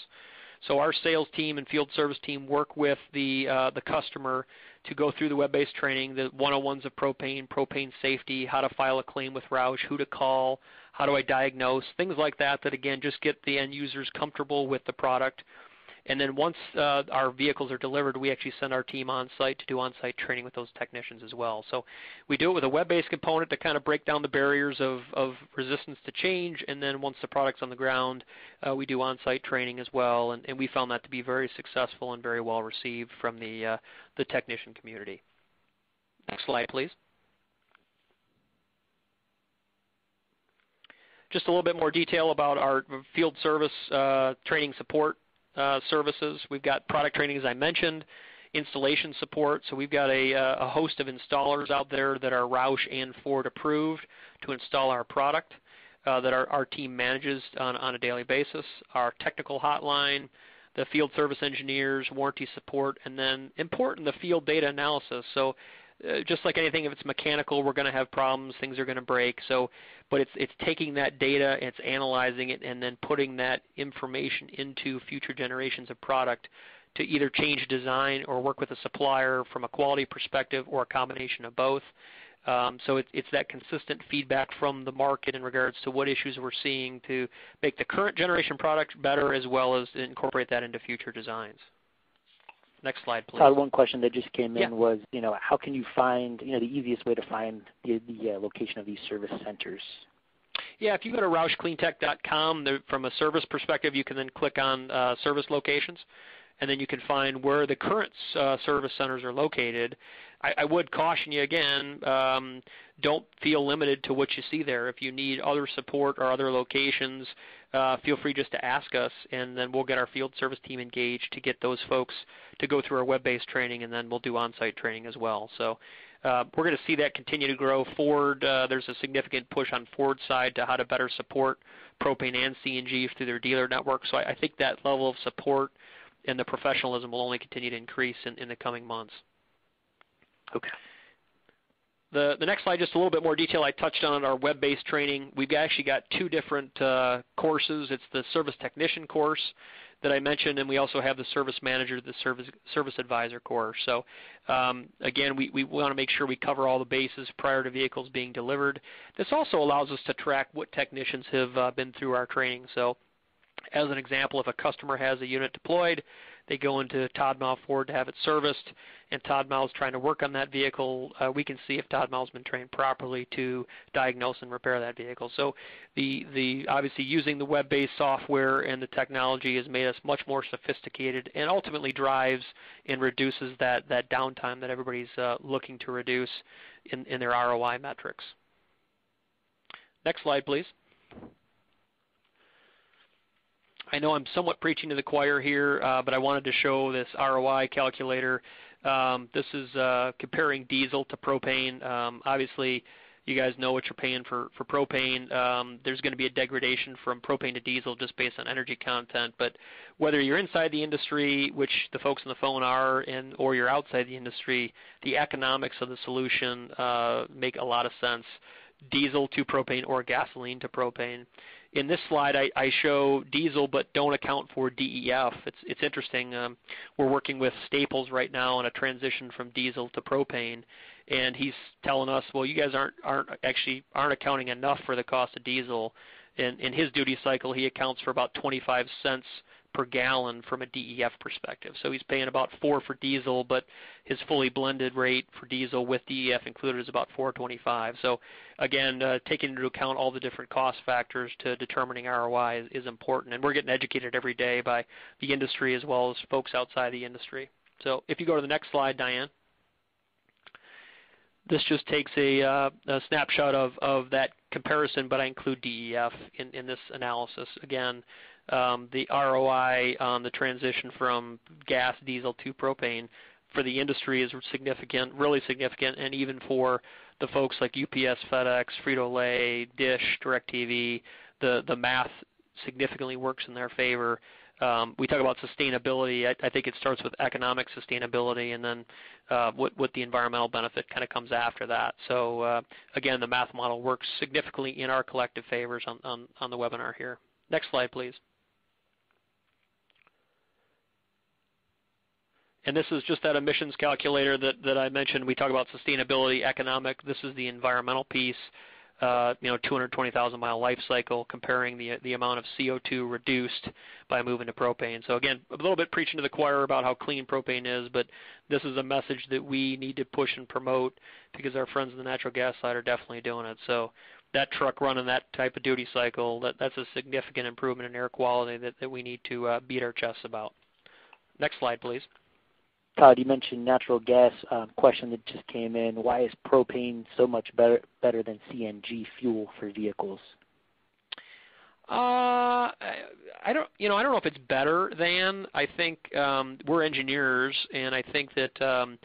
So our sales team and field service team work with the uh, the customer to go through the web-based training, the one oh ones of propane, propane safety, how to file a claim with Roush, who to call, how do I diagnose, things like that that, again, just get the end users comfortable with the product. And then once uh, our vehicles are delivered, we actually send our team on-site to do on-site training with those technicians as well. So we do it with a web-based component to kind of break down the barriers of, of resistance to change. And then once the product's on the ground, uh, we do on-site training as well. And, and we found that to be very successful and very well received from the, uh, the technician community. Next slide, please. Just a little bit more detail about our field service uh, training support. Uh, services. We've got product training, as I mentioned, installation support. So we've got a, a host of installers out there that are Roush and Ford approved to install our product uh, that our, our team manages on, on a daily basis. Our technical hotline, the field service engineers, warranty support, and then important, the field data analysis. So Uh, just like anything, if it's mechanical, we're going to have problems, things are going to break. So, but it's it's taking that data, it's analyzing it, and then putting that information into future generations of product to either change design or work with a supplier from a quality perspective or a combination of both. Um, so it, it's that consistent feedback from the market in regards to what issues we're seeing to make the current generation product better, as well as incorporate that into future designs. Next slide, please. Todd, one question that just came in yeah. was, you know, how can you find, you know, the easiest way to find the, the uh, location of these service centers? Yeah, if you go to Roush Clean Tech dot com, from a service perspective, you can then click on uh, service locations, and then you can find where the current uh, service centers are located. I, I would caution you again, um, don't feel limited to what you see there. If you need other support or other locations, uh, feel free just to ask us, and then we'll get our field service team engaged to get those folks to go through our web-based training, and then we'll do on-site training as well. So uh, we're going to see that continue to grow forward. Uh, there's a significant push on Ford's side to how to better support propane and C N G through their dealer network. So I, I think that level of support and the professionalism will only continue to increase in, in the coming months. Okay. The, the next slide, just a little bit more detail. I touched on our web-based training. We've actually got two different uh, courses. It's the service technician course that I mentioned, and we also have the service manager, the service service advisor course. So um, again, we, we want to make sure we cover all the bases prior to vehicles being delivered. This also allows us to track what technicians have uh, been through our training. So as an example, if a customer has a unit deployed, they go into Todd Mouw Ford to have it serviced, and Todd Mouw's trying to work on that vehicle, uh, we can see if Todd Mouw's been trained properly to diagnose and repair that vehicle. So the, the obviously using the web-based software and the technology has made us much more sophisticated and ultimately drives and reduces that, that downtime that everybody's uh, looking to reduce in, in their R O I metrics. Next slide, please. I know I'm somewhat preaching to the choir here, uh, but I wanted to show this R O I calculator. Um, this is uh, comparing diesel to propane. Um, obviously, you guys know what you're paying for, for propane. Um, there's going to be a degradation from propane to diesel just based on energy content. But whether you're inside the industry, which the folks on the phone are, and or you're outside the industry, the economics of the solution uh, make a lot of sense. Diesel to propane or gasoline to propane. In this slide, I, I show diesel but don't account for D E F. It's, it's interesting. Um, we're working with Staples right now on a transition from diesel to propane, and he's telling us, well, you guys aren't, aren't actually aren't accounting enough for the cost of diesel. In, in his duty cycle, he accounts for about twenty-five cents per gallon from a D E F perspective. So he's paying about four for diesel, but his fully blended rate for diesel with D E F included is about four twenty-five. So again, uh, taking into account all the different cost factors to determining R O I is, is important. And we're getting educated every day by the industry as well as folks outside the industry. So if you go to the next slide, Diane. This just takes a, uh, a snapshot of, of that comparison, but I include D E F in, in this analysis. Again, um, the R O I on the transition from gas, diesel to propane for the industry is significant, really significant, and even for the folks like U P S, FedEx, Frito-Lay, Dish, DirecTV, the, the math significantly works in their favor. Um, we talk about sustainability. I, I think it starts with economic sustainability, and then uh, what, what the environmental benefit kind of comes after that. So, uh, again, the math model works significantly in our collective favors on, on, on the webinar here. Next slide, please. And this is just that emissions calculator that, that I mentioned. We talk about sustainability, economic. This is the environmental piece. Uh, you know, two hundred twenty thousand mile life cycle, comparing the the amount of C O two reduced by moving to propane. So again, a little bit preaching to the choir about how clean propane is, but this is a message that we need to push and promote because our friends in the natural gas side are definitely doing it. So that truck running that type of duty cycle, that, that's a significant improvement in air quality that, that we need to uh, beat our chests about. Next slide, please. Todd, you mentioned natural gas. Um, question that just came in: why is propane so much better better than C N G fuel for vehicles? Uh, I, I don't, you know, I don't know if it's better than. I think um, we're engineers, and I think that um,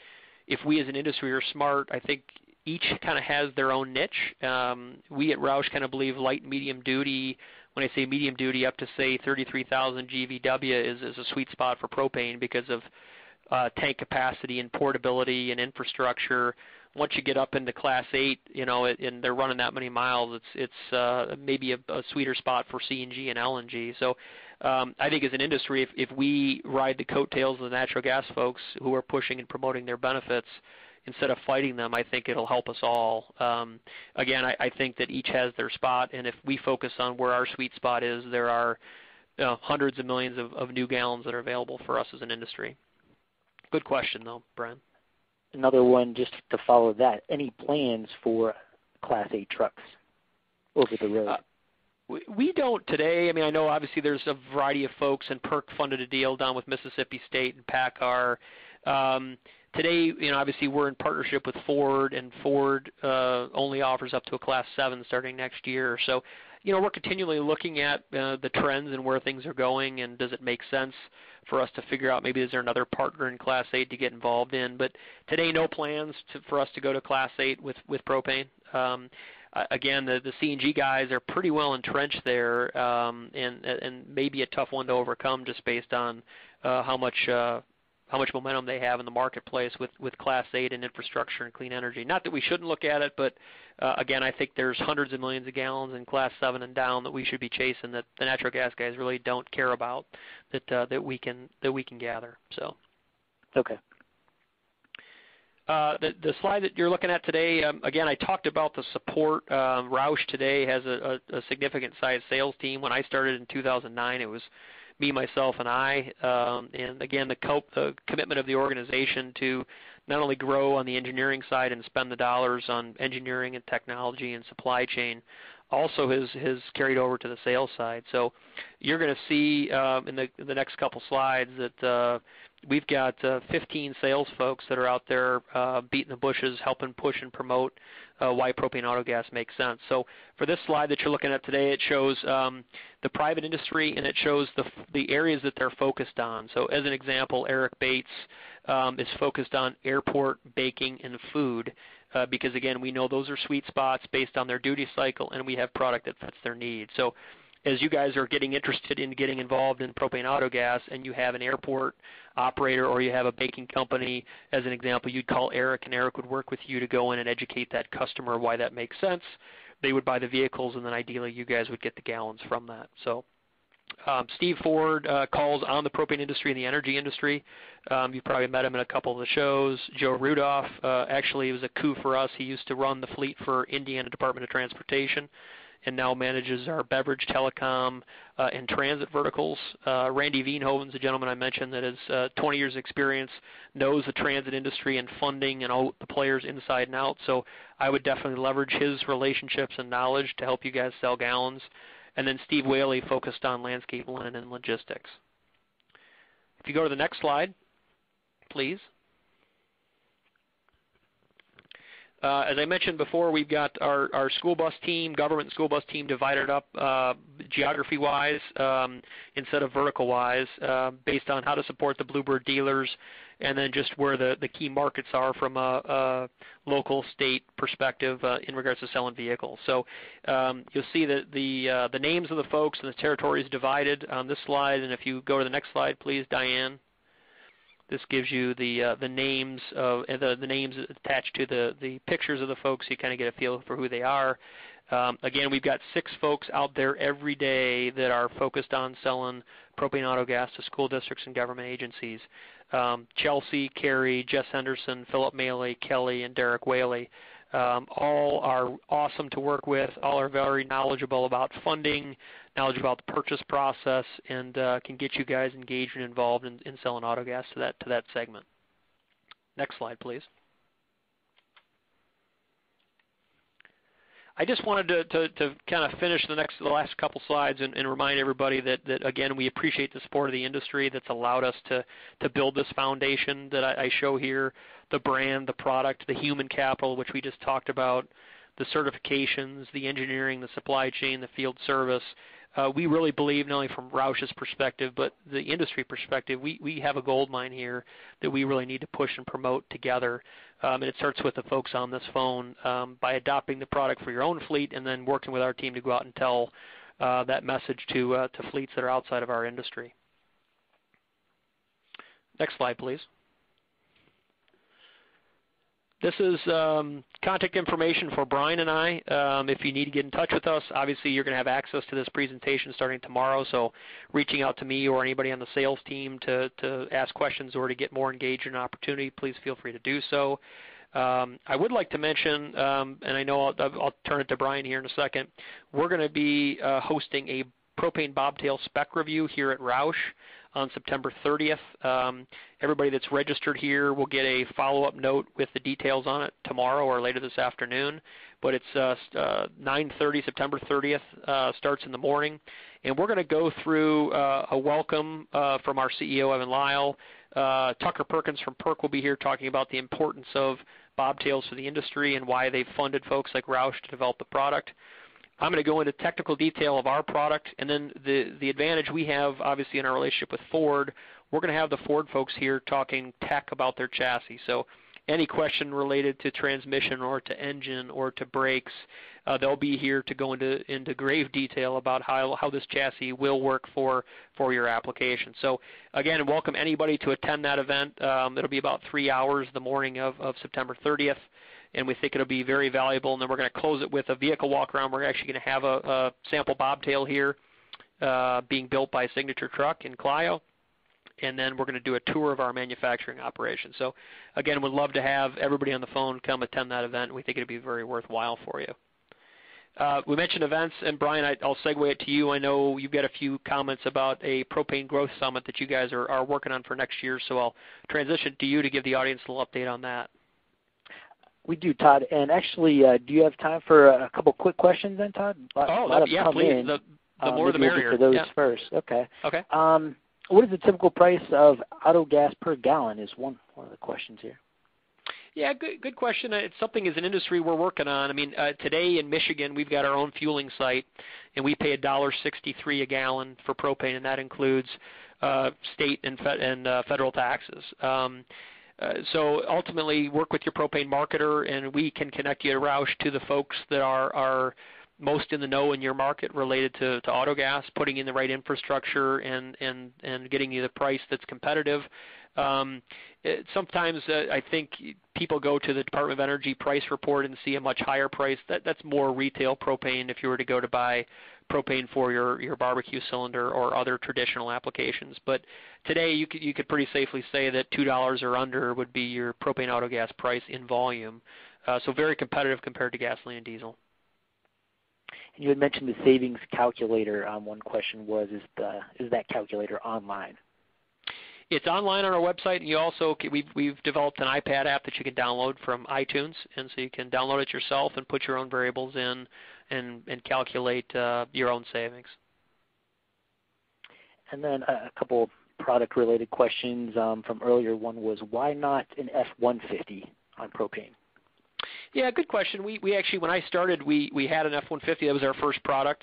if we as an industry are smart, I think each kind of has their own niche. Um, we at Roush kind of believe light, medium duty. When I say medium duty, up to say thirty-three thousand G V W is is a sweet spot for propane because of Uh, tank capacity and portability and infrastructure. once you get up into Class eight, you know, it, and they're running that many miles, it's it's uh, maybe a, a sweeter spot for C N G and L N G. So um, I think as an industry, if, if we ride the coattails of the natural gas folks who are pushing and promoting their benefits instead of fighting them, I think it'll help us all. Um, again, I, I think that each has their spot, and if we focus on where our sweet spot is, there are you know, hundreds of millions of, of new gallons that are available for us as an industry. Good question, though, Brian. Another one just to follow that. Any plans for Class eight trucks over the road? Uh, we, we don't today. I mean, I know obviously there's a variety of folks, and PERC funded a deal down with Mississippi State and PACCAR. Um, today, you know, obviously we're in partnership with Ford, and Ford uh, only offers up to a Class seven starting next year. So, you know, we're continually looking at uh, the trends and where things are going, and does it make sense for us to figure out maybe is there another partner in Class eight to get involved in. But today, no plans to, for us to go to Class eight with, with propane. Um, again, the, the C N G guys are pretty well entrenched there, um, and, and maybe a tough one to overcome just based on uh, how much uh, how much momentum they have in the marketplace with, with Class eight and infrastructure and clean energy. Not that we shouldn't look at it, but, uh, again, I think there's hundreds of millions of gallons in Class seven and down that we should be chasing that the natural gas guys really don't care about that uh, that we can that we can gather. So, okay. Uh, the, the slide that you're looking at today, um, again, I talked about the support. Um, Roush today has a, a, a significant size sales team. When I started in two thousand nine, it was me, myself, and I, um, and again, the, co the commitment of the organization to not only grow on the engineering side and spend the dollars on engineering and technology and supply chain, also has, has carried over to the sales side. So you're going to see uh, in, the, in the next couple slides that uh, we've got uh, fifteen sales folks that are out there uh, beating the bushes, helping push and promote uh, why propane autogas makes sense. So for this slide that you're looking at today, it shows um, the private industry, and it shows the, the areas that they're focused on. So as an example, Eric Bates um, is focused on airport, baking, and food. Uh, because, again, we know those are sweet spots based on their duty cycle, and we have product that fits their needs. So as you guys are getting interested in getting involved in propane autogas, and you have an airport operator or you have a baking company, as an example, you'd call Eric, and Eric would work with you to go in and educate that customer why that makes sense. They would buy the vehicles, and then ideally you guys would get the gallons from that. So Um, Steve Ford uh, calls on the propane industry and the energy industry. Um, you've probably met him in a couple of the shows. Joe Rudolph, uh, actually, it was a coup for us. He used to run the fleet for Indiana Department of Transportation and now manages our beverage, telecom, uh, and transit verticals. Uh, Randy Veenhoven's a gentleman I mentioned that has uh, twenty years experience, knows the transit industry and funding and all the players inside and out. So I would definitely leverage his relationships and knowledge to help you guys sell gallons. And then Steve Whaley focused on landscape linen and logistics. If you go to the next slide, please. Uh, as I mentioned before, we've got our, our school bus team, government school bus team, divided up uh, geography-wise um, instead of vertical-wise uh, based on how to support the Bluebird dealers and then just where the, the key markets are from a, a local state perspective uh, in regards to selling vehicles. So um, you'll see that the, uh, the names of the folks and the territories divided on this slide. And if you go to the next slide, please, Diane. This gives you the uh, the names of the, the names attached to the the pictures of the folks. So you kind of get a feel for who they are. Um, again, we've got six folks out there every day that are focused on selling propane autogas to school districts and government agencies. Um, Chelsea, Carrie, Jess Henderson, Philip Maley, Kelly, and Derek Whaley. Um, all are awesome to work with. All are very knowledgeable about funding, knowledge about the purchase process, and uh, can get you guys engaged and involved in, in selling autogas to that to that segment. Next slide, please. I just wanted to, to, to kind of finish the next the last couple slides and, and remind everybody that, that, again, we appreciate the support of the industry that's allowed us to, to build this foundation that I, I show here, the brand, the product, the human capital, which we just talked about, the certifications, the engineering, the supply chain, the field service. Uh, we really believe, not only from Roush's perspective, but the industry perspective, we, we have a gold mine here that we really need to push and promote together. Um, and it starts with the folks on this phone um, by adopting the product for your own fleet and then working with our team to go out and tell uh, that message to, uh, to fleets that are outside of our industry. Next slide, please. this is um, contact information for Brian and I. Um, if you need to get in touch with us, obviously you're going to have access to this presentation starting tomorrow, so reaching out to me or anybody on the sales team to, to ask questions or to get more engaged in an opportunity, please feel free to do so. Um, I would like to mention, um, and I know I'll, I'll turn it to Brian here in a second, we're going to be uh, hosting a propane bobtail spec review here at Roush on September thirtieth. Um, everybody that's registered here will get a follow-up note with the details on it tomorrow or later this afternoon. But it's uh, uh, nine thirty, September thirtieth, uh, starts in the morning. And we're going to go through uh, a welcome uh, from our C E O, Evan Lyle. Uh, Tucker Perkins from PERC will be here talking about the importance of bobtails for the industry and why they've funded folks like Roush to develop the product. I'm going to go into technical detail of our product, and then the, the advantage we have, obviously, in our relationship with Ford, we're going to have the Ford folks here talking tech about their chassis. So any question related to transmission or to engine or to brakes, uh, they'll be here to go into, into grave detail about how, how this chassis will work for, for your application. So, again, welcome anybody to attend that event. Um, it'll be about three hours the morning of, of September thirtieth. And we think it'll be very valuable. And then we're going to close it with a vehicle walk around. We're actually going to have a, a sample bobtail here uh, being built by Signature Truck in Clio. And then we're going to do a tour of our manufacturing operation. So, again, we'd love to have everybody on the phone come attend that event. We think it'll be very worthwhile for you. Uh, we mentioned events, and Brian, I, I'll segue it to you. I know you've got a few comments about a propane growth summit that you guys are, are working on for next year. So I'll transition to you to give the audience a little update on that. We do, Todd. And actually, uh, do you have time for a couple quick questions then, Todd? Lot, oh, lot yeah, please. In. The, the more uh, the merrier. For those yeah. first. Okay. Okay. Um, what is the typical price of auto gas per gallon is one, one of the questions here. Yeah, good, good question. It's something as an industry we're working on. I mean, uh, today in Michigan, we've got our own fueling site, and we pay one dollar sixty-three a gallon for propane, and that includes uh, state and, fe and uh, federal taxes. Um Uh, so ultimately, work with your propane marketer, and we can connect you to Roush to the folks that are, are most in the know in your market related to, to auto gas, putting in the right infrastructure and, and, and getting you the price that's competitive. Um, it, sometimes uh, I think people go to the Department of Energy price report and see a much higher price. That, that's more retail propane if you were to go to buy propane for your, your barbecue cylinder or other traditional applications. But today you could, you could pretty safely say that two dollars or under would be your propane auto gas price in volume. Uh, so very competitive compared to gasoline and diesel. And you had mentioned the savings calculator. Um, one question was, is, the, is that calculator online? It's online on our website, and you also we've, we've developed an iPad app that you can download from iTunes, and so you can download it yourself and put your own variables in and, and calculate uh, your own savings. And then a couple product-related questions um, from earlier. One was, why not an F one fifty on propane? Yeah, good question. We, we actually, when I started, we, we had an F one fifty. That was our first product.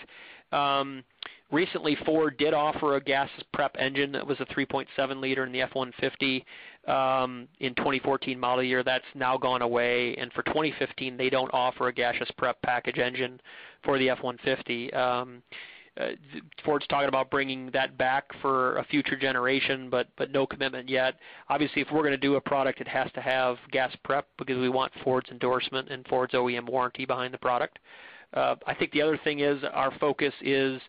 Um, recently, Ford did offer a gas prep engine that was a three point seven liter in the F one fifty um, in twenty fourteen model year. That's now gone away, and for twenty fifteen, they don't offer a gaseous prep package engine for the F one fifty. Um, uh, Ford's talking about bringing that back for a future generation, but, but no commitment yet. Obviously, if we're going to do a product, it has to have gas prep because we want Ford's endorsement and Ford's O E M warranty behind the product. Uh, I think the other thing is our focus is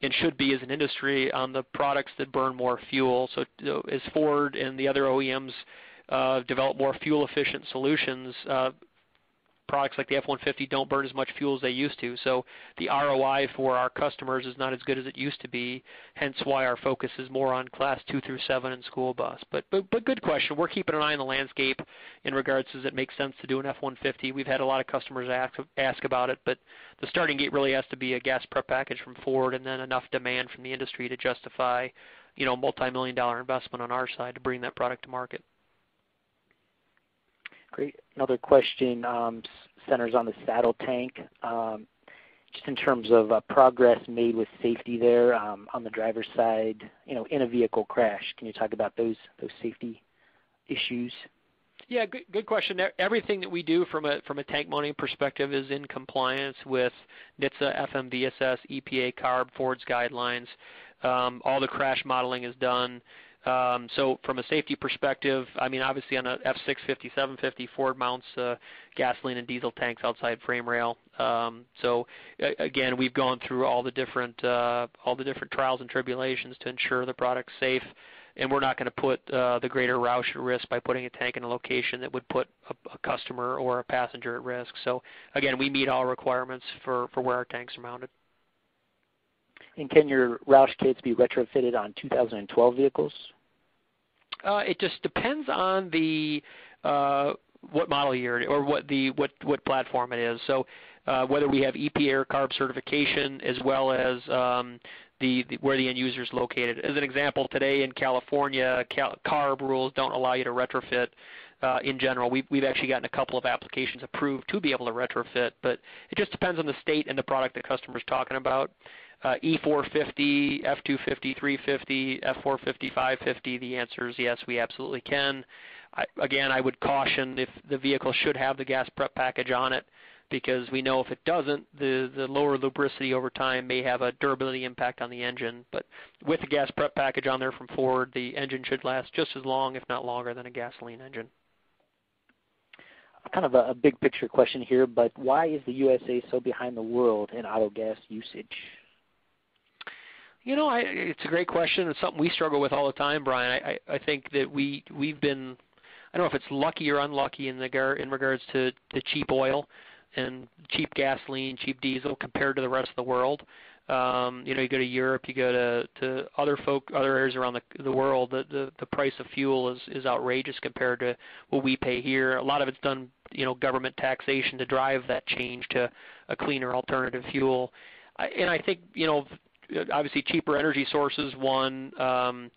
and should be as an industry on the products that burn more fuel. So you know, as Ford and the other O E Ms uh, develop more fuel-efficient solutions, uh, products like the F one fifty don't burn as much fuel as they used to. So the R O I for our customers is not as good as it used to be, hence why our focus is more on class two through seven and school bus. But, but, but good question. We're keeping an eye on the landscape in regards to does it make sense to do an F one fifty. We've had a lot of customers ask, ask about it, but the starting gate really has to be a gas prep package from Ford and then enough demand from the industry to justify, you know, multi-million dollar investment on our side to bring that product to market. Great. Another question um, centers on the saddle tank, um, just in terms of uh, progress made with safety there um, on the driver's side, you know, in a vehicle crash. Can you talk about those those safety issues? Yeah, good, good question. Everything that we do from a from a tank mounting perspective is in compliance with N H T S A, F M V S S, E P A, CARB, Ford's guidelines. Um, all the crash modeling is done. Um, so from a safety perspective, I mean, obviously on a F six fifty, seven fifty, Ford mounts uh, gasoline and diesel tanks outside frame rail. Um, so again, we've gone through all the different uh, all the different trials and tribulations to ensure the product's safe. And we're not going to put uh, the greater Roush at risk by putting a tank in a location that would put a, a customer or a passenger at risk. So again, we meet all requirements for, for where our tanks are mounted. And can your Roush kits be retrofitted on two thousand twelve vehicles? Uh, it just depends on the uh, what model year or what the what what platform it is. So uh, whether we have E P A or CARB certification, as well as um, The, the, where the end user is located. As an example, today in California, Cal CARB rules don't allow you to retrofit uh, in general. We've, we've actually gotten a couple of applications approved to be able to retrofit, but it just depends on the state and the product the customer's talking about. Uh, E four fifty, F two fifty, three fifty, F four fifty, five fifty, the answer is yes, we absolutely can. I, again, I would caution if the vehicle should have the gas prep package on it, because we know if it doesn't, the, the lower lubricity over time may have a durability impact on the engine. But with the gas prep package on there from Ford, the engine should last just as long, if not longer, than a gasoline engine. Kind of a, a big picture question here, but why is the U S A so behind the world in auto gas usage? You know, I, it's a great question. It's something we struggle with all the time, Brian. I, I, I think that we, we've been, I don't know if it's lucky or unlucky in, the, in regards to the cheap oil and cheap gasoline, cheap diesel compared to the rest of the world. Um, you know, you go to Europe, you go to, to other folk, other areas around the, the world, the, the, the price of fuel is, is outrageous compared to what we pay here. A lot of it's done, you know, government taxation to drive that change to a cleaner alternative fuel. I, and I think, you know, obviously cheaper energy sources, one, um,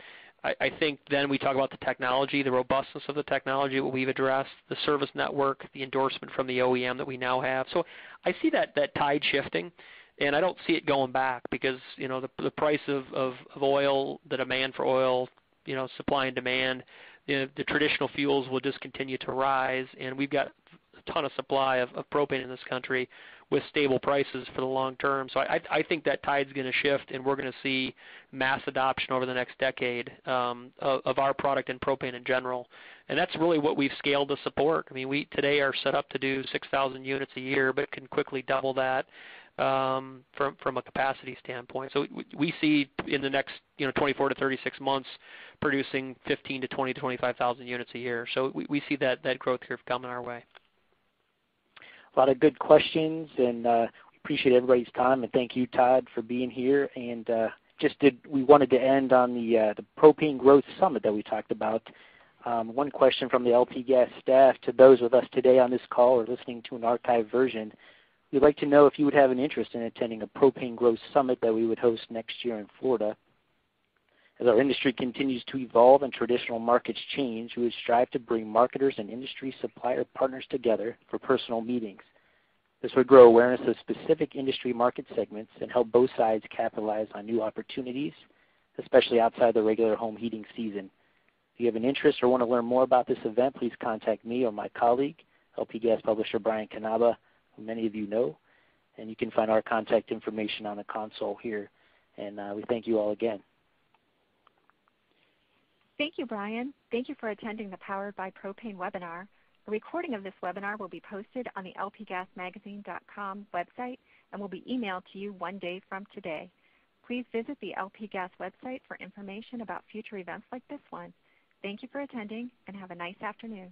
I, I think then we talk about the technology, the robustness of the technology, what we've addressed, the service network, the endorsement from the O E M that we now have. So I see that, that tide shifting, and I don't see it going back because, you know, the, the price of, of, of oil, the demand for oil, you know, supply and demand, you know, the traditional fuels will just continue to rise, and we've got a ton of supply of, of propane in this country with stable prices for the long term. So I, I think that tide's going to shift, and we're going to see mass adoption over the next decade um, of, of our product and propane in general. And that's really what we've scaled to support. I mean, we today are set up to do six thousand units a year, but can quickly double that um, from, from a capacity standpoint. So we, we see in the next, you know, twenty-four to thirty-six months producing fifteen to twenty to twenty-five thousand units a year. So we, we see that, that growth curve coming our way. A lot of good questions, and uh, we appreciate everybody's time. And thank you, Todd, for being here. And uh, just did we wanted to end on the uh, the propane growth summit that we talked about. Um, one question from the L P Gas staff to those with us today on this call or listening to an archived version: we'd like to know if you would have an interest in attending a propane growth summit that we would host next year in Florida. As our industry continues to evolve and traditional markets change, we would strive to bring marketers and industry supplier partners together for personal meetings. This would grow awareness of specific industry market segments and help both sides capitalize on new opportunities, especially outside the regular home heating season. If you have an interest or want to learn more about this event, please contact me or my colleague, L P Gas publisher Brian Kanaba, who many of you know, and you can find our contact information on the console here. And uh, we thank you all again. Thank you, Brian. Thank you for attending the Powered by Propane webinar. A recording of this webinar will be posted on the L P gas magazine dot com website and will be emailed to you one day from today. Please visit the L P Gas website for information about future events like this one. Thank you for attending, and have a nice afternoon.